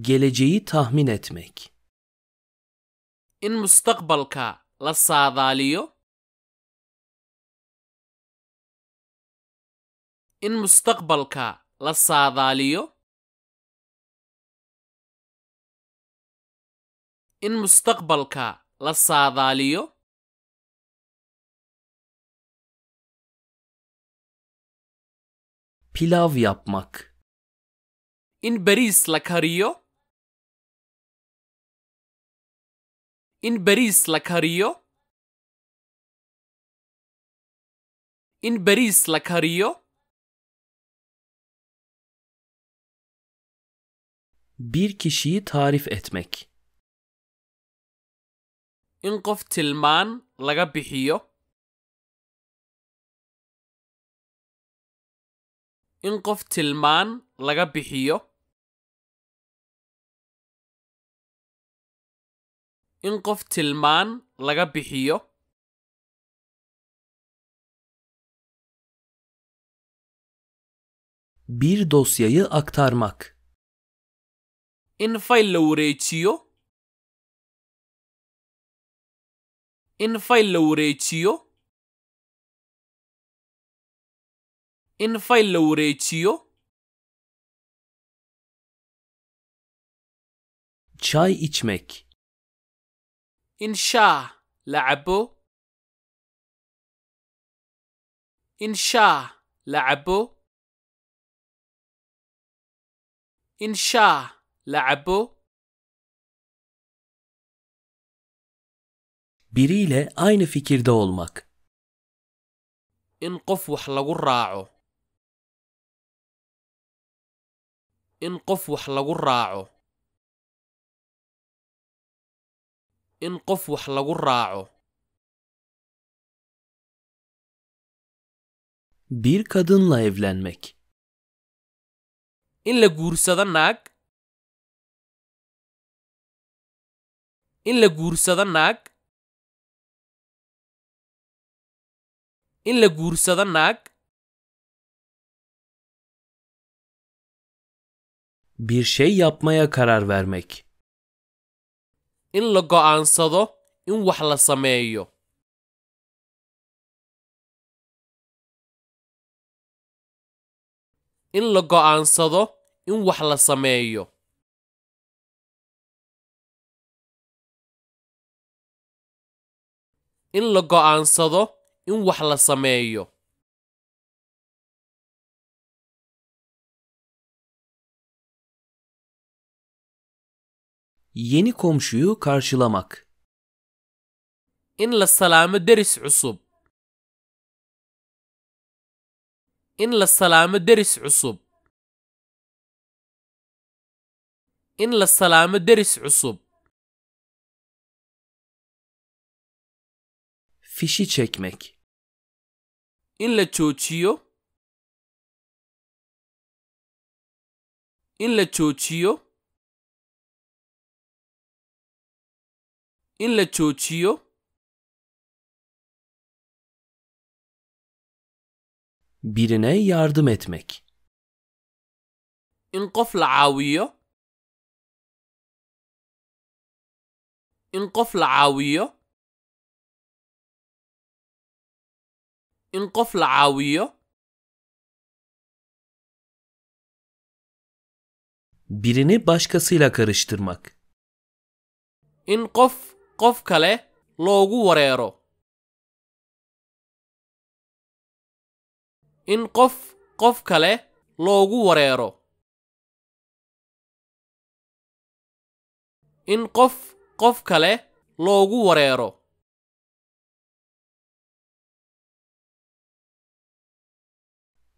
Geleceği tahmin etmek. In mustaqbalka la saadaaliyo. In mustaqbalka la saadaaliyo. In mustaqbalka la saadaaliyo. Pilav yapmak. In bariis la kariyo. In bariis la kariyo. In bariis la kariyo. Bir kişiyi tarif etmek. In qof tilmaan laga bixiyo. In qof tilmaan laga bixiyo. In qof tilmaan laga bixiyo. Bir dosyayı aktarmak. Infailuretio. Infailuretio. Infailuretio. Çay içmek. İnşa la'bu. İnşa la'bu. İnşa la'bu. Biriyle aynı fikirde olmak. İnquf wahlagu ra'u. İnquf wahlagu ra'u. إنقف وحلق الراعو. Bir kadınla evlenmek. إنلا قرصة دناك. إنلا قرصة دناك. إنلا قرصة دناك. Bir şey yapmaya karar vermek. In la go'aansado in wax la sameeyo. In la go'aansado in wax la sameeyo. In la go'aansado in wax la sameeyo. Yeni komşuyu karşılamak. İnle selamı deris usub. İnle selamı deris usub. İnle selamı deris usub. Fişi çekmek. İnle çocuğu. İnle çocuğu. In la chochiyo. Birine yardım etmek. İnqaf la'awiyo. İnqaf la'awiyo. İnqaf la'awiyo. Birini başkasıyla karıştırmak. İnqaf qof kale loogu wareero. In qof qof kale loogu wareero. In qof qof kale loogu wareero.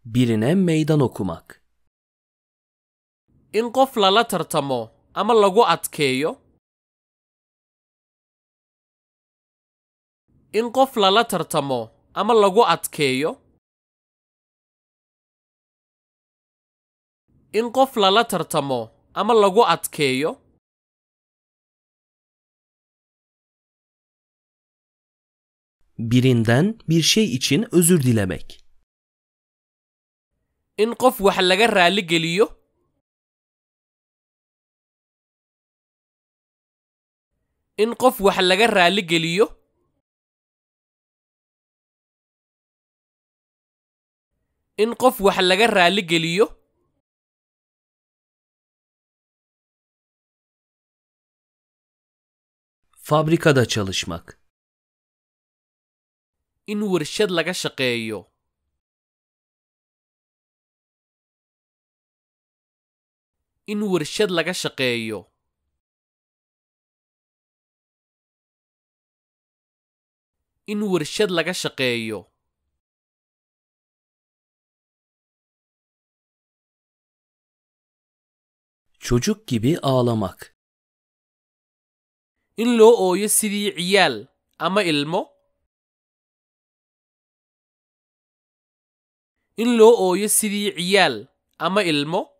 Birine meydan okumak. In qof lala tartamo ama lagu adkeeyo. In qof lala tartamo ama lagu adkeeyo. In qof lala tartamo ama lagu adkeeyo. Birinden bir şey için özür dilemek. In qof wax laga raali geliyo. In qof wax laga raali geliyo. In qof wax laga raali geliyo. Fabrikada çalışmak. In warshad laga shaqeeyo. In warshad laga shaqeeyo. In warshad laga shaqeeyo. Çocuk gibi ağlamak. İn lo oyu sidii ciyal ama ilmo. İn lo oyu sidii ciyal ama ilmo.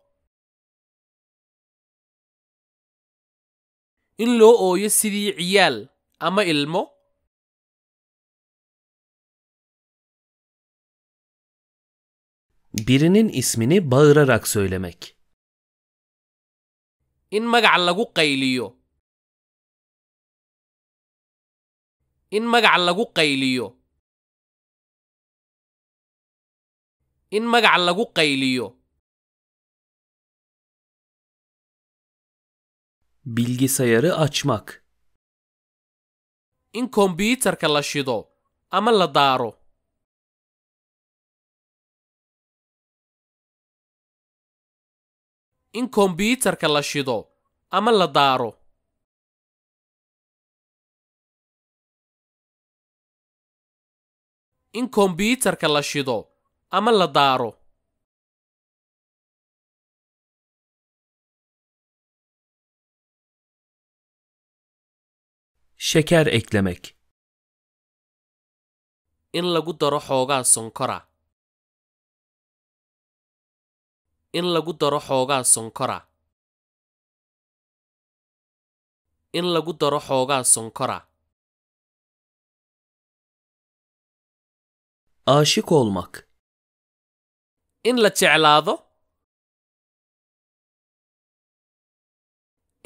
İn lo oyu sidii ciyal ama ilmo. Birinin ismini bağırarak söylemek. in magac lagu qayliyo in magac lagu qayliyo in magac lagu qayliyo bilgisayarı açmak in computerka la shido ama la daaro in computerka la shido ama la daaro in computerka la shido ama la daaro şeker eklemek in lagu daro xoogaa sonkora in lagu daro xoogaa sonkora in lagu daro xoogaa sonkora aşık olmak in la jeclaado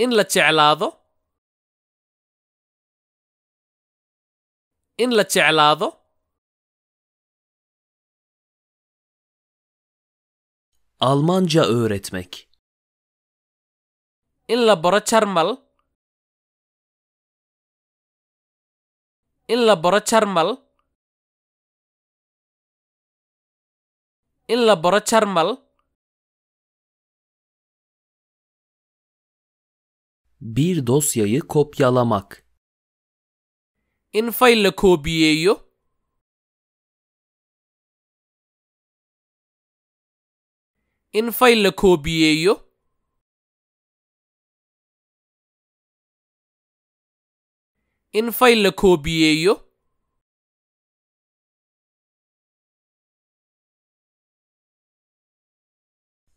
in la jeclaado in la jeclaado Almanca öğretmek in la baro charmal in la baro charmal in la baro charmal bir dosyayı kopyalamak in fail la kobiyeyo in fail la kobiyeyo in fail la kobiyeyo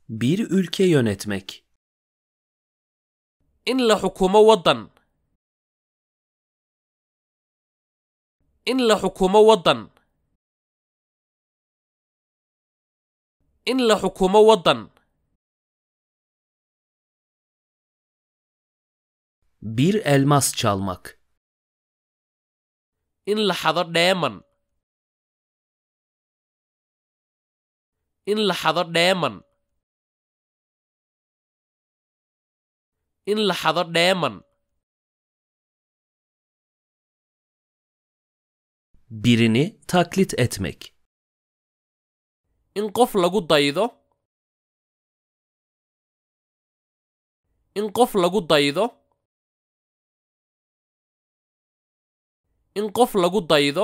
bir ülke yönetmek in la hukuma wadan in la hukuma wadan in la hukuma wadan bir elmas çalmak in la hadar diamond in la hadar diamond in la hadar diamond birini taklit etmek in qof lagu daydo in qof lagu daydo in qof lagu daydo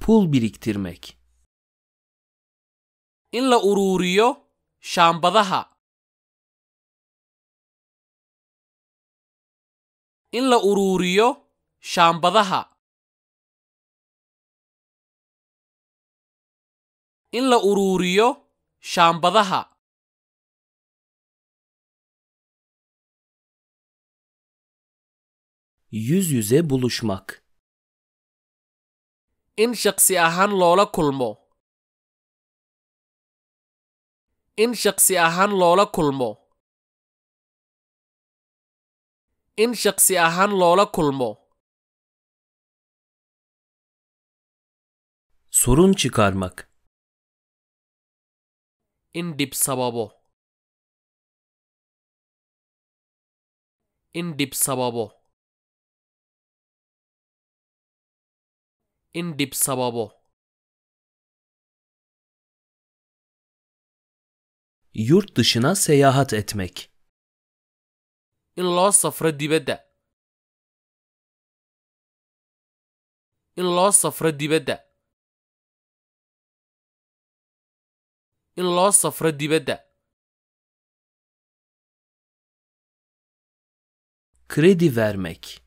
pul biriktirmek in la ururiyo shambadaha in la ururiyo shambadaha in la ururiyo shambadaha yüz yüze buluşmak in şahsi ahan loola kulmo in şahsi ahan loola kulmo in şahsi ahan loola kulmo sorun çıkarmak in dip sababo in dip sababo in dip sababo yurt dışına seyahat etmek in lo safra dibedda in lo safra dibedda in loo safro dibadda kredi vermek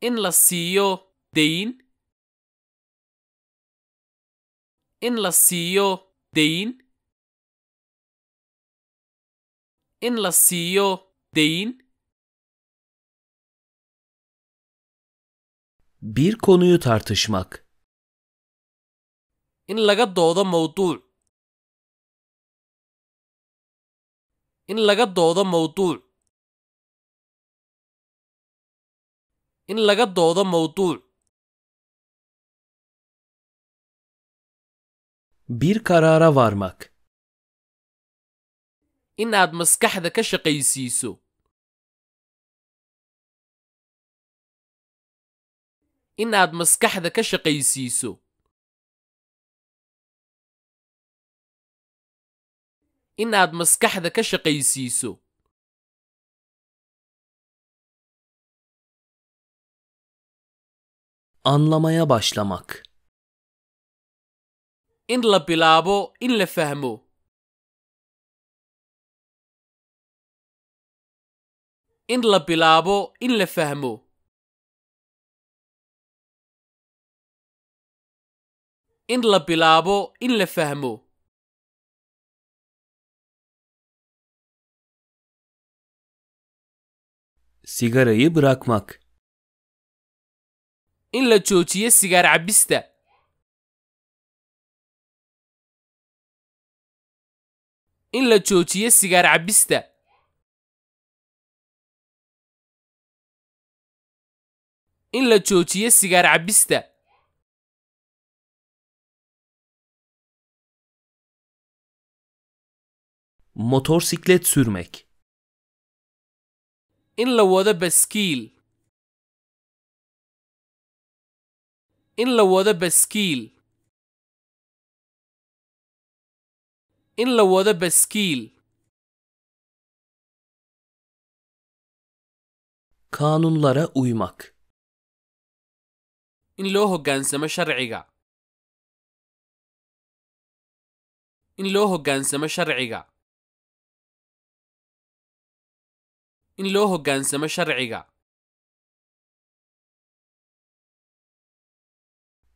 in la siiyo deyn in la siiyo deyn in la siiyo deyn bir konuyu tartışmak in laga doodo mawduuc in laga doodo mawduuc in laga doodo mawduuc Bir karara varmak. Inaad maskaxda ka shaqaysiiso. Inaad maskaxda ka shaqaysiiso. Inaad maskaxda ka shaqaysiiso. Anlamaya başlamak. In la bilaabo in la fahmo. In la bilaabo in la fahmo. In la bilaabo in la fahmo. Sigarayı bırakmak. In la joojiye sigara cabista. In la joojiyo sigaar cabista. In la joojiyo sigaar cabista. Motorsiklet sürmek. In la wada baskiil. In la wada baskiil. In la wada baskiil. Kanunlara uymak. In loo hoggaansamo sharciga. In loo hoggaansamo sharciga. In loo hoggaansamo sharciga.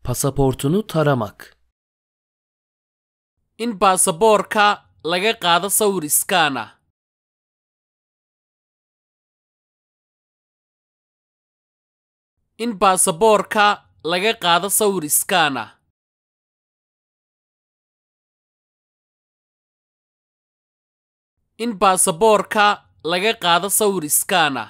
Pasaportunu taramak. In baasaboorka laga qaado sawir iskaan ah. In baasaboorka laga qaado sawir iskaan ah. In baasaboorka laga qaado sawir iskaan ah.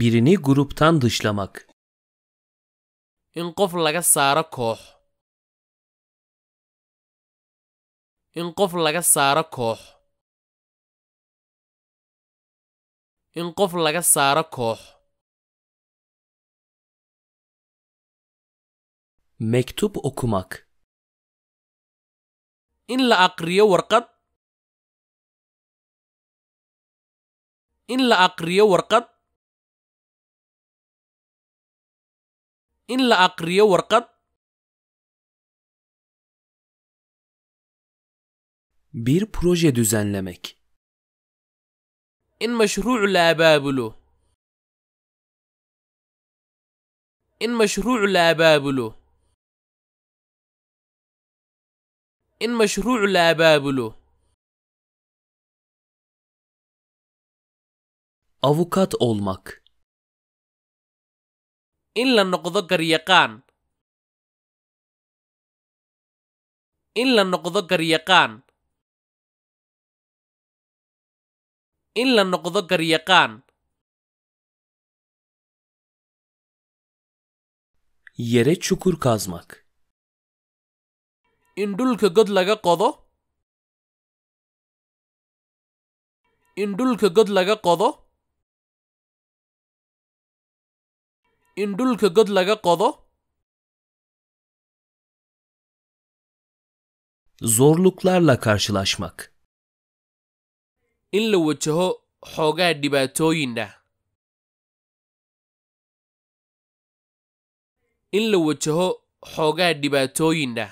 Birini gruptan dışlamak. In qof laga saaro koox. In qof laga saaro koox. In qof laga saaro koox. Mektup okumak. In la aqriyo warqad. In la aqriyo warqad. In la aqriyo warqad. Bir proje düzenlemek. In meşru'u la ababulu. In meşru'u la ababulu. In meşru'u la ababulu. Avukat olmak. In la noqdo garyaqaan. In la noqdo garyaqaan. In la noqdo garyaqaan. Yere çukur kazmak. In dhulka god laga qodo. In dhulka god laga qodo. In dhulka god laga qodo. Zorluklarla karşılaşmak. In la wajaho xoogaa dhibaatooyinah. In la wajaho xoogaa dhibaatooyinah.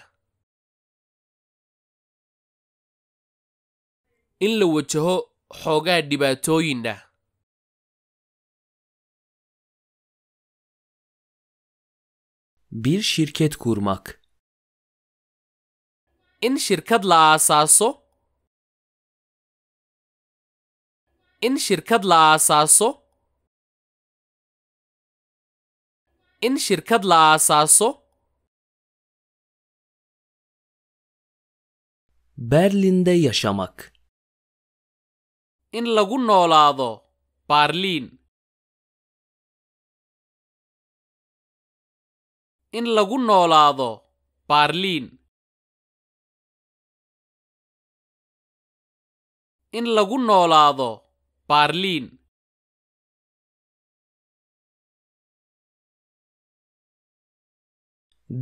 In la wajaho xoogaa dhibaatooyinah. Bir şirket kurmak. In şirkat la asaso. In şirkat la asaso. In şirkat la asaso. Berlin'de yaşamak. In lagu noolaado Berlin. In lagu noolaado Berlin. In lagu noolaado Berlin.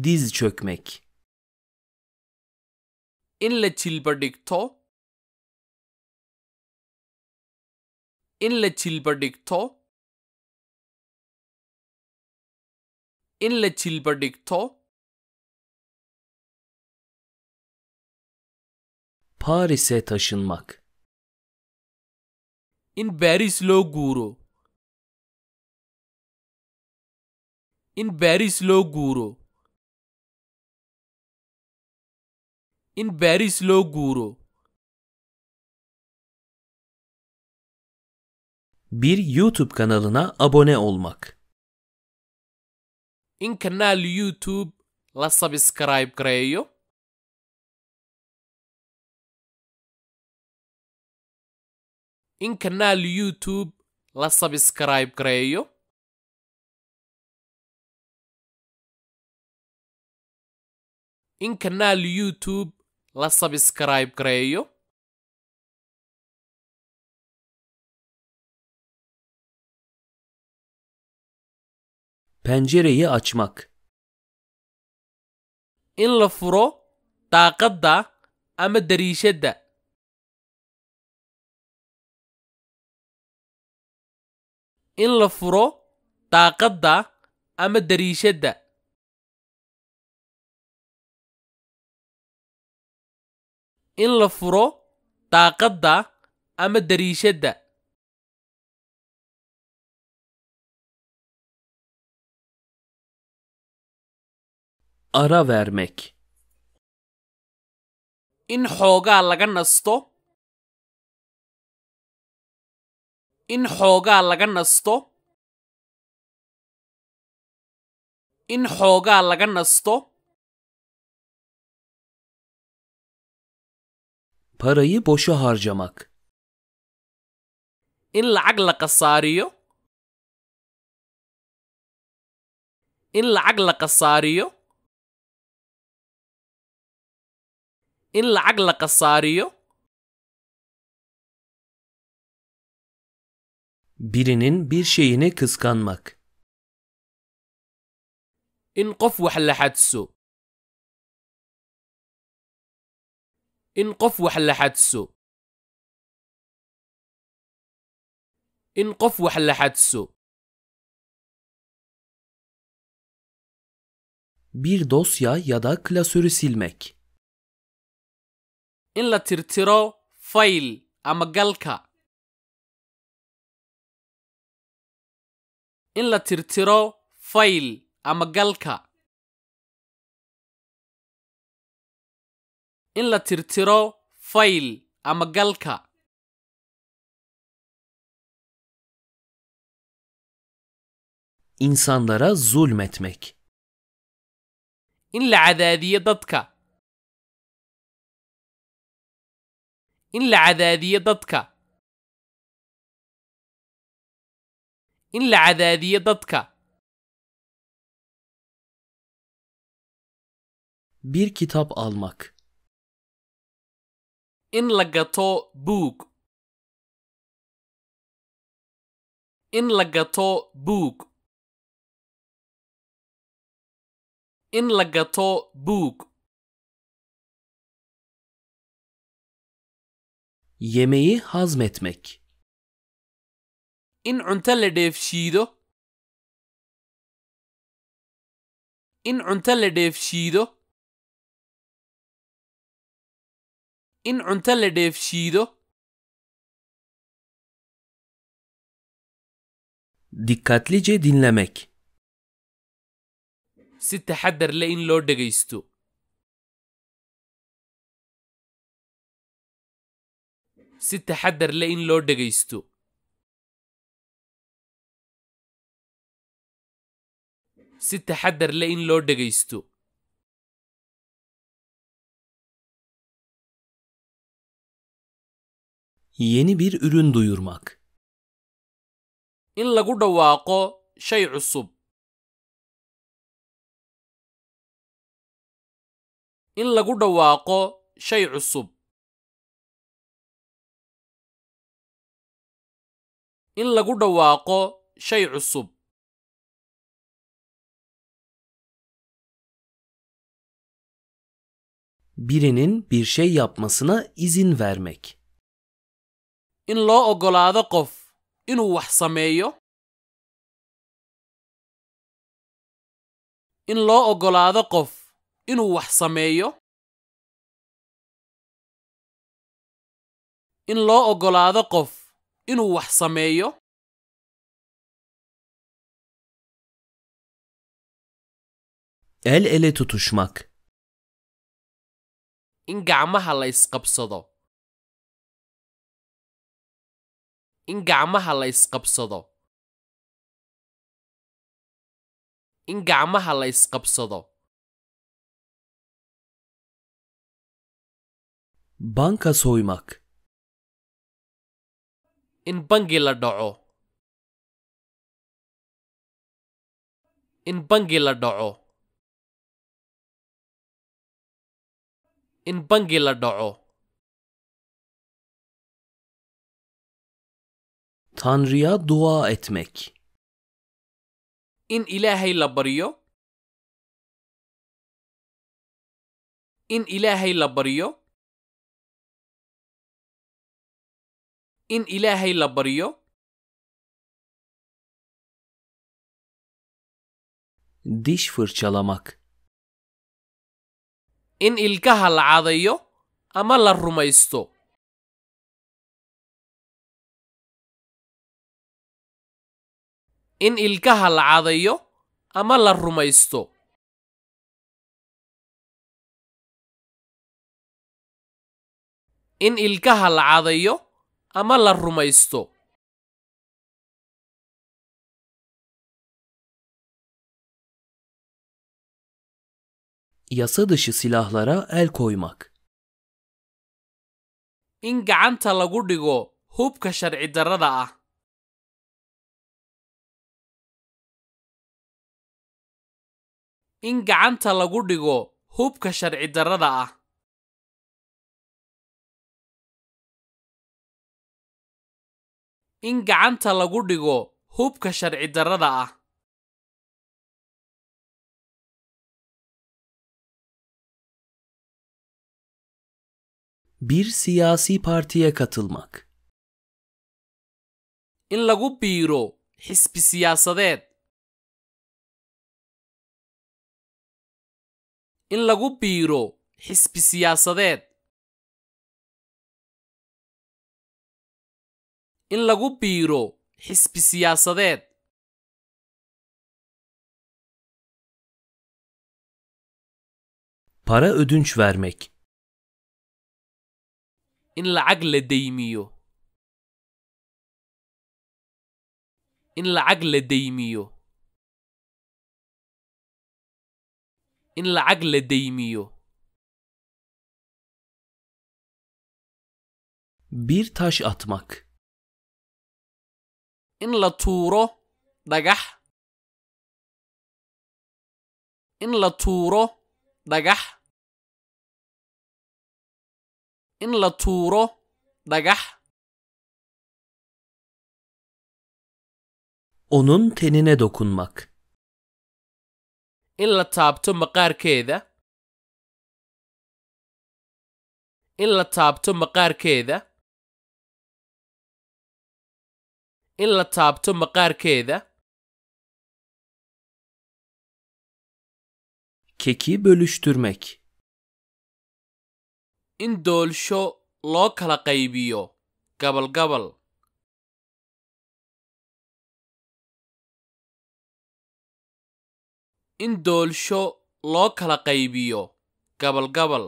Diz çökmek. İnle çilberdikto. İnle çilberdikto. İnle çilberdikto. Paris'e taşınmak. In Paris lo guro. In Paris lo guro. In Paris lo guro. Bir YouTube kanalına abone olmak. In kanal YouTube la subscribe kreyo. In kanal YouTube la subscribe kreyo. In kanal YouTube la subscribe creyo. Pencereyi açmak. In la furo taqadda ama derishada. In la furo taqadda ama derishada. In la furo taqadda ama derishada. Ara vermek. In xoogaa laga nasto. In xoogaa laga nasto. In xoogaa laga nasto. Parayı boşa harcamak. İn lacag la qasariyo. İn lacag la qasariyo. İn lacag la qasariyo. Birinin bir şeyini kıskanmak. İn qof wax la hadso. إن قف وحلا حدسو. إن قف وحلا حدسو. Bir dosya ya da klasörü silmek. إن لا ترترو فايل أما قالكا. إن لا ترترو فايل أما قالكا. In la tirtiro fayl ama galka. İnsanlara zulmetmek. In la adadiye dadka. In la adadiye dadka. In la adadiye dadka. Bir kitap almak. In lagato book. In lagato book. In lagato book. Yemeği hazmetmek. In untale defşido. In untale defşido. In cunta la defshido. Dikkatlice dinlemek. Sitte hadder la in loo dhagaysto. Sitte hadder la in loo dhagaysto. Sitte hadder la in loo dhagaysto. yeni bir ürün duyurmak. In lagu dhawaaqo shay cusub. In lagu dhawaaqo shay cusub. In lagu dhawaaqo shay cusub. Birinin bir şey yapmasına izin vermek. In loo ogolaado qof inuu wax sameeyo. In loo ogolaado qof inuu wax sameeyo. In loo ogolaado qof inuu wax sameeyo. El ele tutuşmak. In gacmaha la isqabsado. In gacmaha la isqabsado. In gacmaha la isqabsado. Banka soymak. In bangi la dhaco. In bangi la dhaco. In bangi la dhaco. Tanrıya dua etmek. In ilahay la baryo. In ilahay la baryo. In ilahay la baryo. Diş fırçalamak. In ilkaha la cadayo ama la rumaysto. In ilkaha la cadayo ama la rumaysto. In ilkaha la cadayo ama la rumaysto. Yasa dışı silahlara el koymak. In gacanta lagu dhigo hubka sharci darrada ah. In gacanta lagu dhigo hubka sharci darrada ah. In gacanta lagu dhigo hubka sharci darrada ah. Bir siyasi partiye katılmak. In lagu biiro xisbi siyaasadeed. In lagu biiro xisbi siyaasadeed. In lagu biiro xisbi siyaasadeed. Para ödünç vermek. In lacag la deymiyo. In lacag la deymiyo. In lacag la deymiyo. Bir taş atmak. In la tuuro dhagax. In la tuuro dhagax. In la tuuro dhagax. Onun tenine dokunmak. In la taabto maqaarkeeda. In la taabto maqaarkeeda. In la taabto maqaarkeeda. Keki bölüştürmek. In doolsho loo kala qaybiyo gabal gabal. In doolsho loo kala qaybiyo gabal gabal.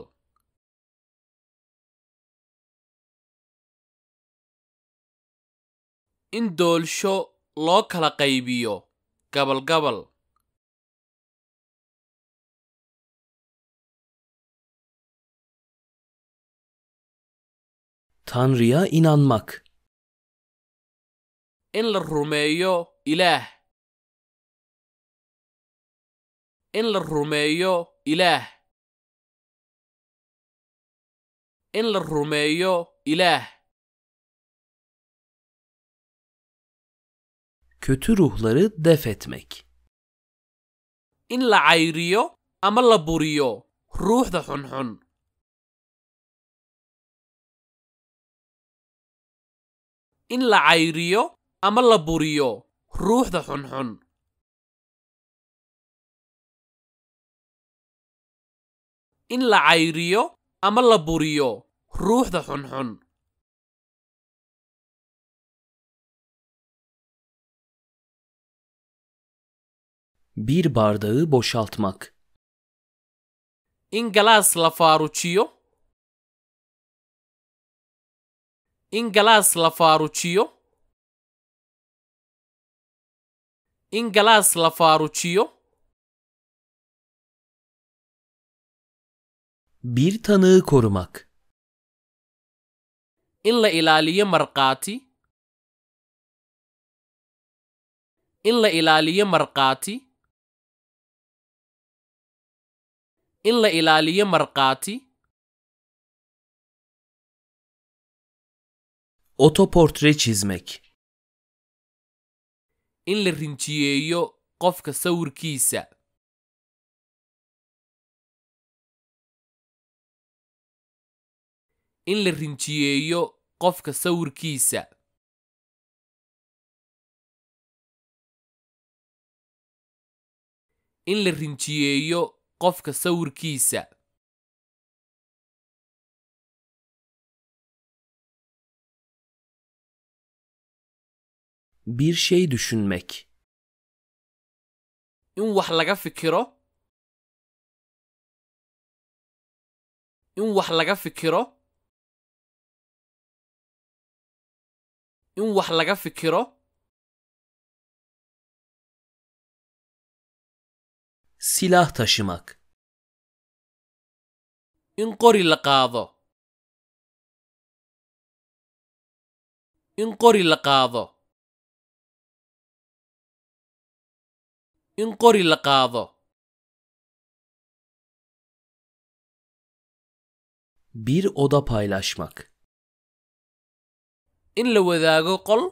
In doolsho loo kala qaybiyo gabal gabal. Tanrı'ya inanmak. El rumeyo ilah. El rumeyo ilah. El rumeyo ilah. Kötü ruhları def etmek. İn la ayriyo ama la buriyo. Ruh da hun hun. İn la ayriyo ama la buriyo. Ruh da hun hun. İn la ayriyo ama la buriyo. Ruh da hun hun. Bir bardağı boşaltmak. İngalas la faruciyo. İngalas la faruciyo. İngalas la faruciyo. Bir tanığı korumak. İlla ilaliye marqati. İlla ilaliye marqati. إلا إلالية مرقاتي. Otoportre çizmek. إلا رنتييو قفك صور كيسة. إلا رنتييو قفك صور كيسة. إلا رنتييو قفك صور كيسة. Bir şey düşünmek. إن وحلقة فكرة. إن وحلقة فكرة. إن وحلقة فكرة. Silah taşımak. İnqori laqadı. İnqori laqadı. İnqori laqadı. Bir oda paylaşmak. İnle wadagı qol.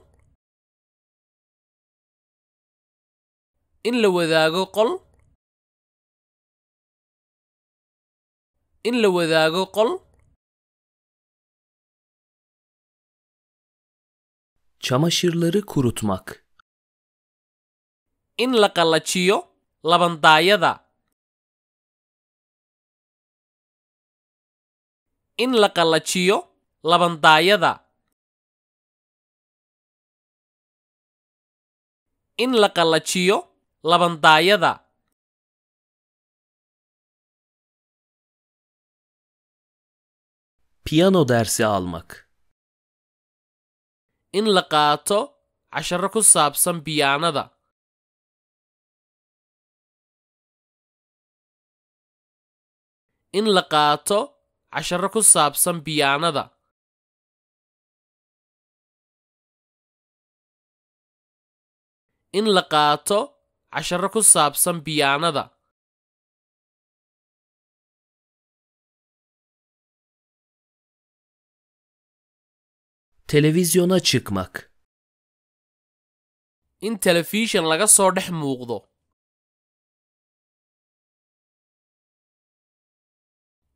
İnle wadagı qol. إن لو ذاقو قل. Çamaşırları kurutmak. إن لقلتشيو لبنطايدا. إن لقلتشيو لبنطايدا. إن لقلتشيو لبنطايدا. Piyano dersi almak. İn laqato aşırı ku sabsan piyanoda. İn laqato aşırı ku sabsan piyanoda. İn laqato aşırı ku sabsan piyanoda. Televizyona çıkmak. İn televizyon laga soo dhex muuqdo.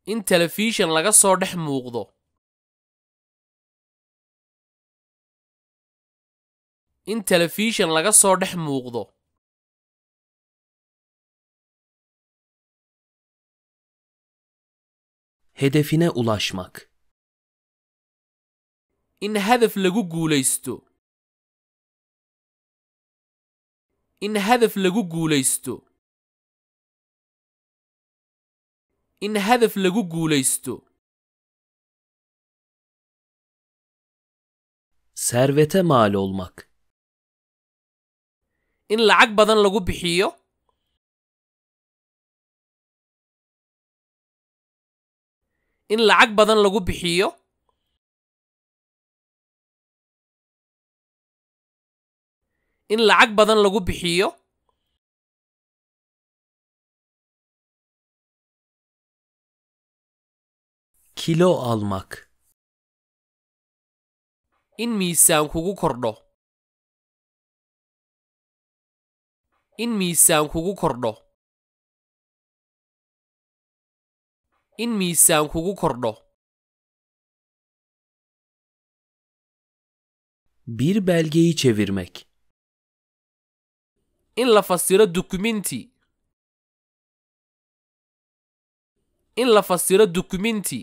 İn televizyon laga soo dhex muuqdo. İn televizyon laga soo dhex muuqdo. Hedefine ulaşmak. إن هدف لجو جوليستو. إن هدف لجو جوليستو. إن هدف لجو جوليستو. servete mal olmak. إن العجب بدن لجو بحيو. إن العجب بدن لجو بحيو. in lacag badan lagu bixiyo. Kilo almak. In miisaan kugu kordho. In miisaan kugu kordho. In miisaan kugu kordho. Bir belgeyi çevirmek. In la fasira dokumenti. In la fasira dokumenti.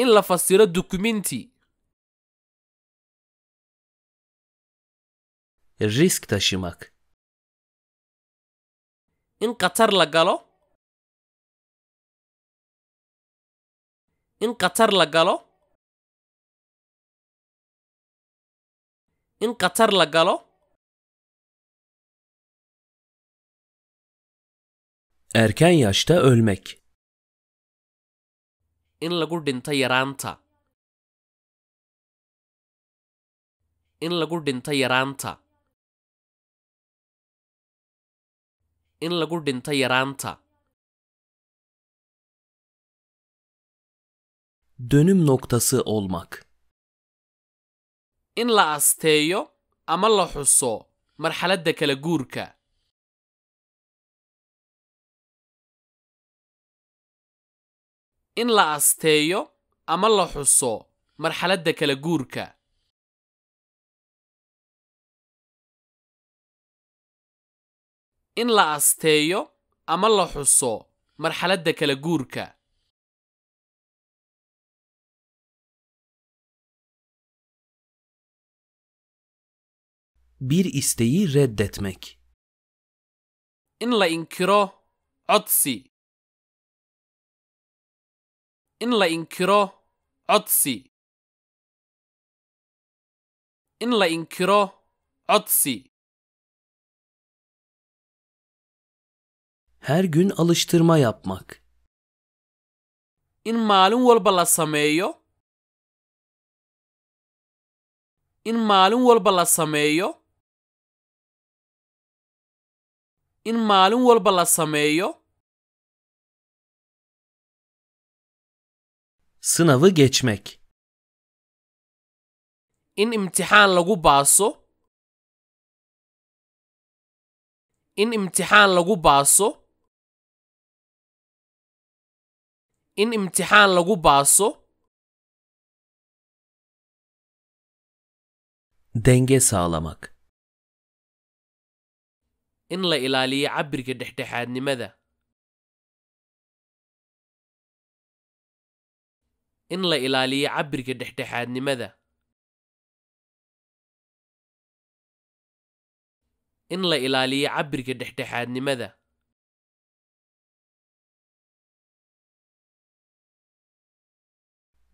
In la fasira dokumenti. Risk taşımak. In Katarla galo. In Katarla galo. In Katarla galo. Erken yaşta ölmek. In lagu dhinta yaraanta. In lagu dhinta yaraanta. In lagu dhinta yaraanta. Dönüm noktası olmak. In la asteeyo ama la xuso marxaladda kala guurka. In la asteeyo ama la xuso marxaladda kala guurka. In la asteeyo ama la xuso marxaladda kala guurka. Bir isteği reddetmek. In la inkiro otsi. In la inkiro otsi. In la inkiro otsi. Her gün alıştırma yapmak. In malum walba la sameyo. In malum walba la sameyo. In maalin walba la sameeyo. Sınavı geçmek. In imtihan lagu baaso. In imtihan lagu baaso. In imtihan lagu baaso. Denge sağlamak. In la ilaaliyo cabirka dhexdhexaadnimada. In la ilaaliyo cabirka dhexdhexaadnimada. In la ilaaliyo cabirka dhexdhexaadnimada.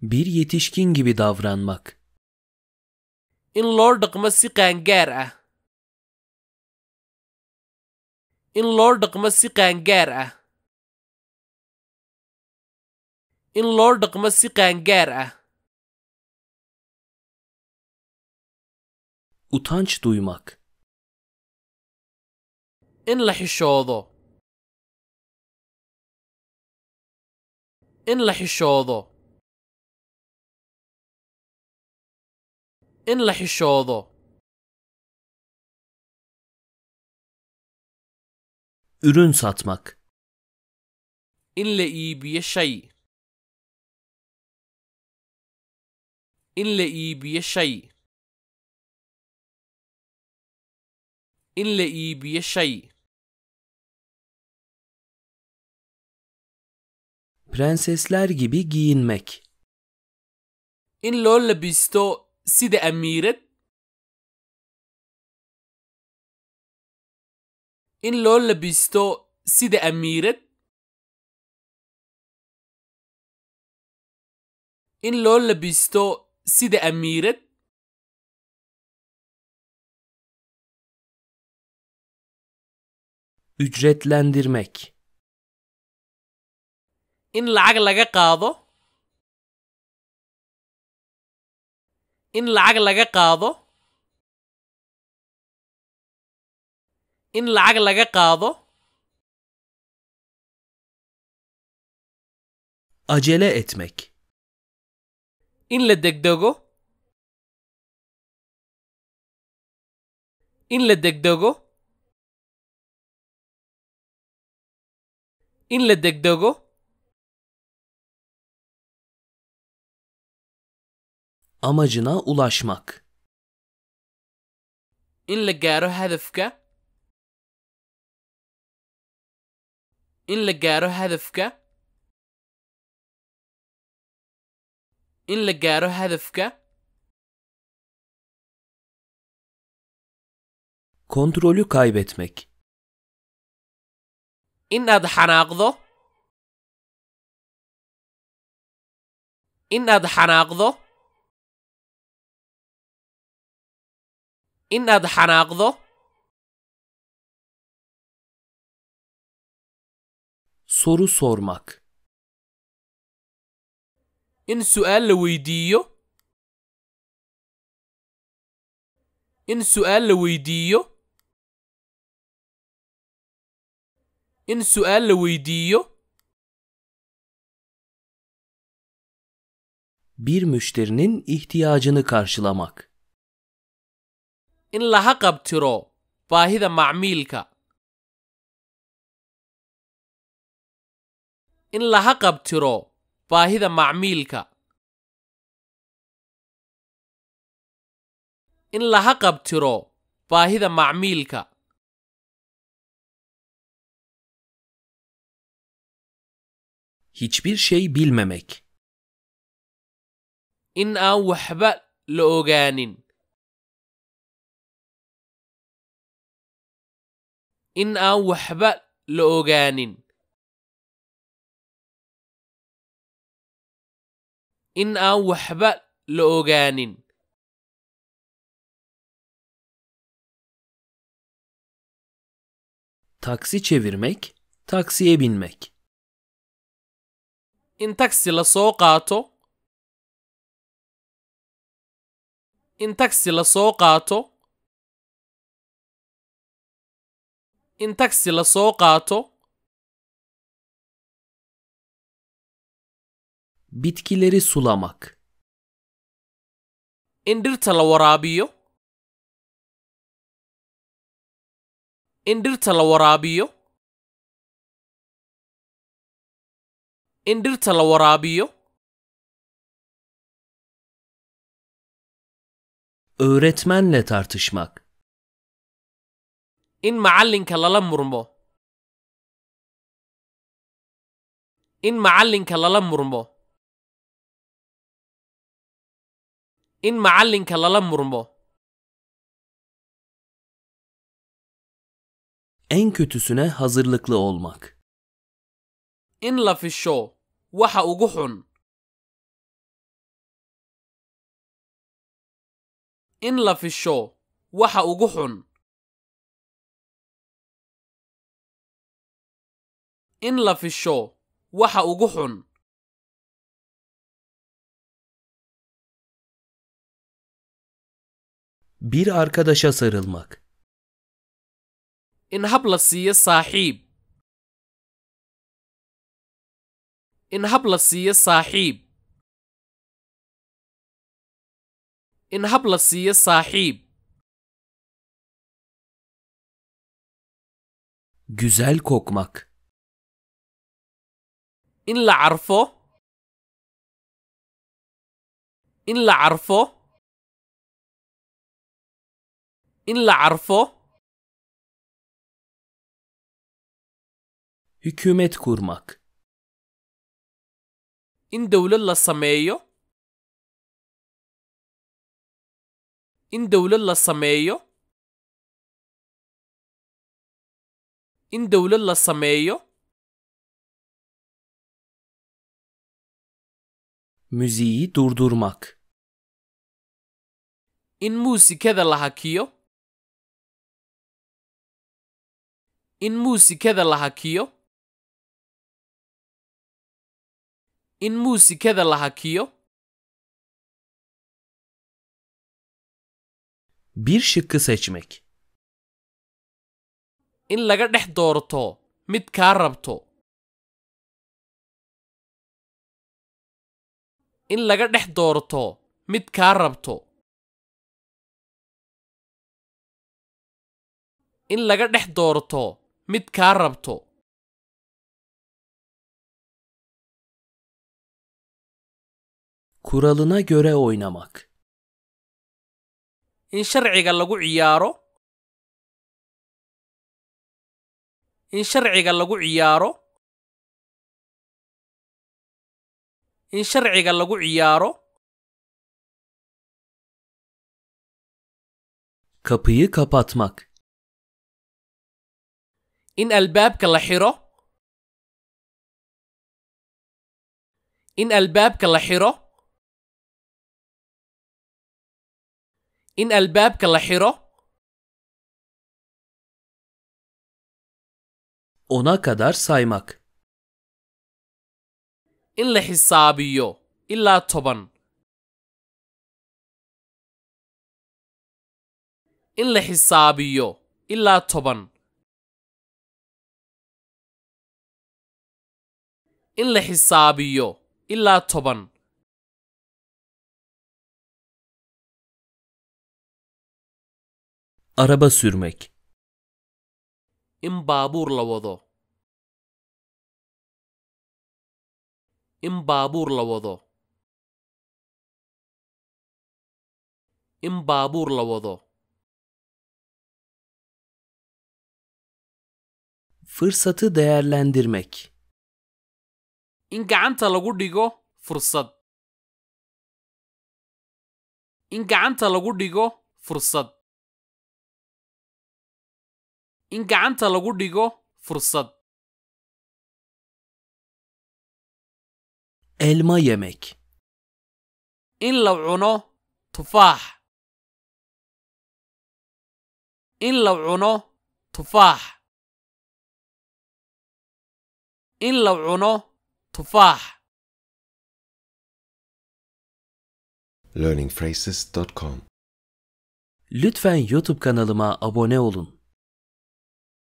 Bir yetişkin gibi davranmak. In loo dhaqmo si qaangaar ah. In loo dhaqmo si qaangaar ah. In loo dhaqmo si qaangaar ah. Utanç duymak. In la xishoodo. In la xishoodo. In la xishoodo. Ürün satmak. İnle iyi bir şey. İnle iyi bir şey. İnle iyi bir şey. Prensesler gibi giyinmek. İnle olle bisto side emiret. In loo labisto sida amiirad. In loo labisto sida amiirad. Ücretlendirmek. In lacag laga qaado. in lacag laga qaado in lacag laga qaado acele etmek in la degdego in la degdego in la degdego amacına ulaşmak. إن لجاره هدفك. إن لجاره هدفك. إن لجاره هدفك. Kontrolü kaybetmek. إن أضحناقضه. إن أضحناقضه. إن أضحناقضه soru sormak إن سؤال ويديو إن سؤال ويديو إن سؤال ويديو bir müşterinin ihtiyacını karşılamak إن لها قبترو باهذا معميلك إن لها قبترو باهذا معميلك إن لها قبترو باهذا معميلك hiçbir şey bilmemek إن أو وحبة لأوغانين إن أو وحبة لأوغانين إن أو وحبة لأوغانين taksi çevirmek, taksiye binmek. إن taksi لسوقاته إن taksi لسوقاته إن taksi la soqato bitkileri sulamak إن درت la warabiyo إن درت la warabiyo إن درت la warabiyo öğretmenle tartışmak إن معلنك للا مرمو إن معلنك للا مرمو إن معلنك للا مرمو En kötüsüne hazırlıklı olmak إن لا في الشو وحا أغحن إن لا في الشو وحا أغحن إن لا في الشو وحا أغحن bir arkadaşa sarılmak إن هبلسي صاحب إن هبلسي صاحب إن هبلسي صاحب güzel kokmak إن لا عرفه إن لا عرفه إن لا عرفه hükümet kurmak إن دولة لا سمايو إن دولة لا سمايو إن دولة لا سمايو müziği durdurmak. İn musikada la hakiyo. İn musikada la hakiyo. İn musikada la hakiyo. bir şıkkı seçmek. in laga dhex doorto mid kaa rabto. in laga dhex doorto mid kaa rabto. in laga dhex doorto mid kaa rabto. Kuralına göre oynamak. in sharciga lagu ciyaaro. in sharciga lagu ciyaaro. in sharciga lagu ciyaaro. Kapıyı kapatmak. in albaabka la xiro. in albaabka la xiro. in albaabka la xiro. Ona kadar saymak. in la xisaabiyo ilaa toban. in la xisaabiyo ilaa toban. in la xisaabiyo ilaa toban. Araba sürmek. in baabuurla wado. in baabuurla wado. in baabuurla wado. Fırsatı değerlendirmek. in gacanta lagu dhigo fursad. in gacanta lagu dhigo fursad. in gacanta lagu dhigo fursad. Elma yemek. in la cuno tufaax. in la cuno tufaax. in la cuno tufaax. learning phrases dot com. Lütfen YouTube kanalıma abone olun.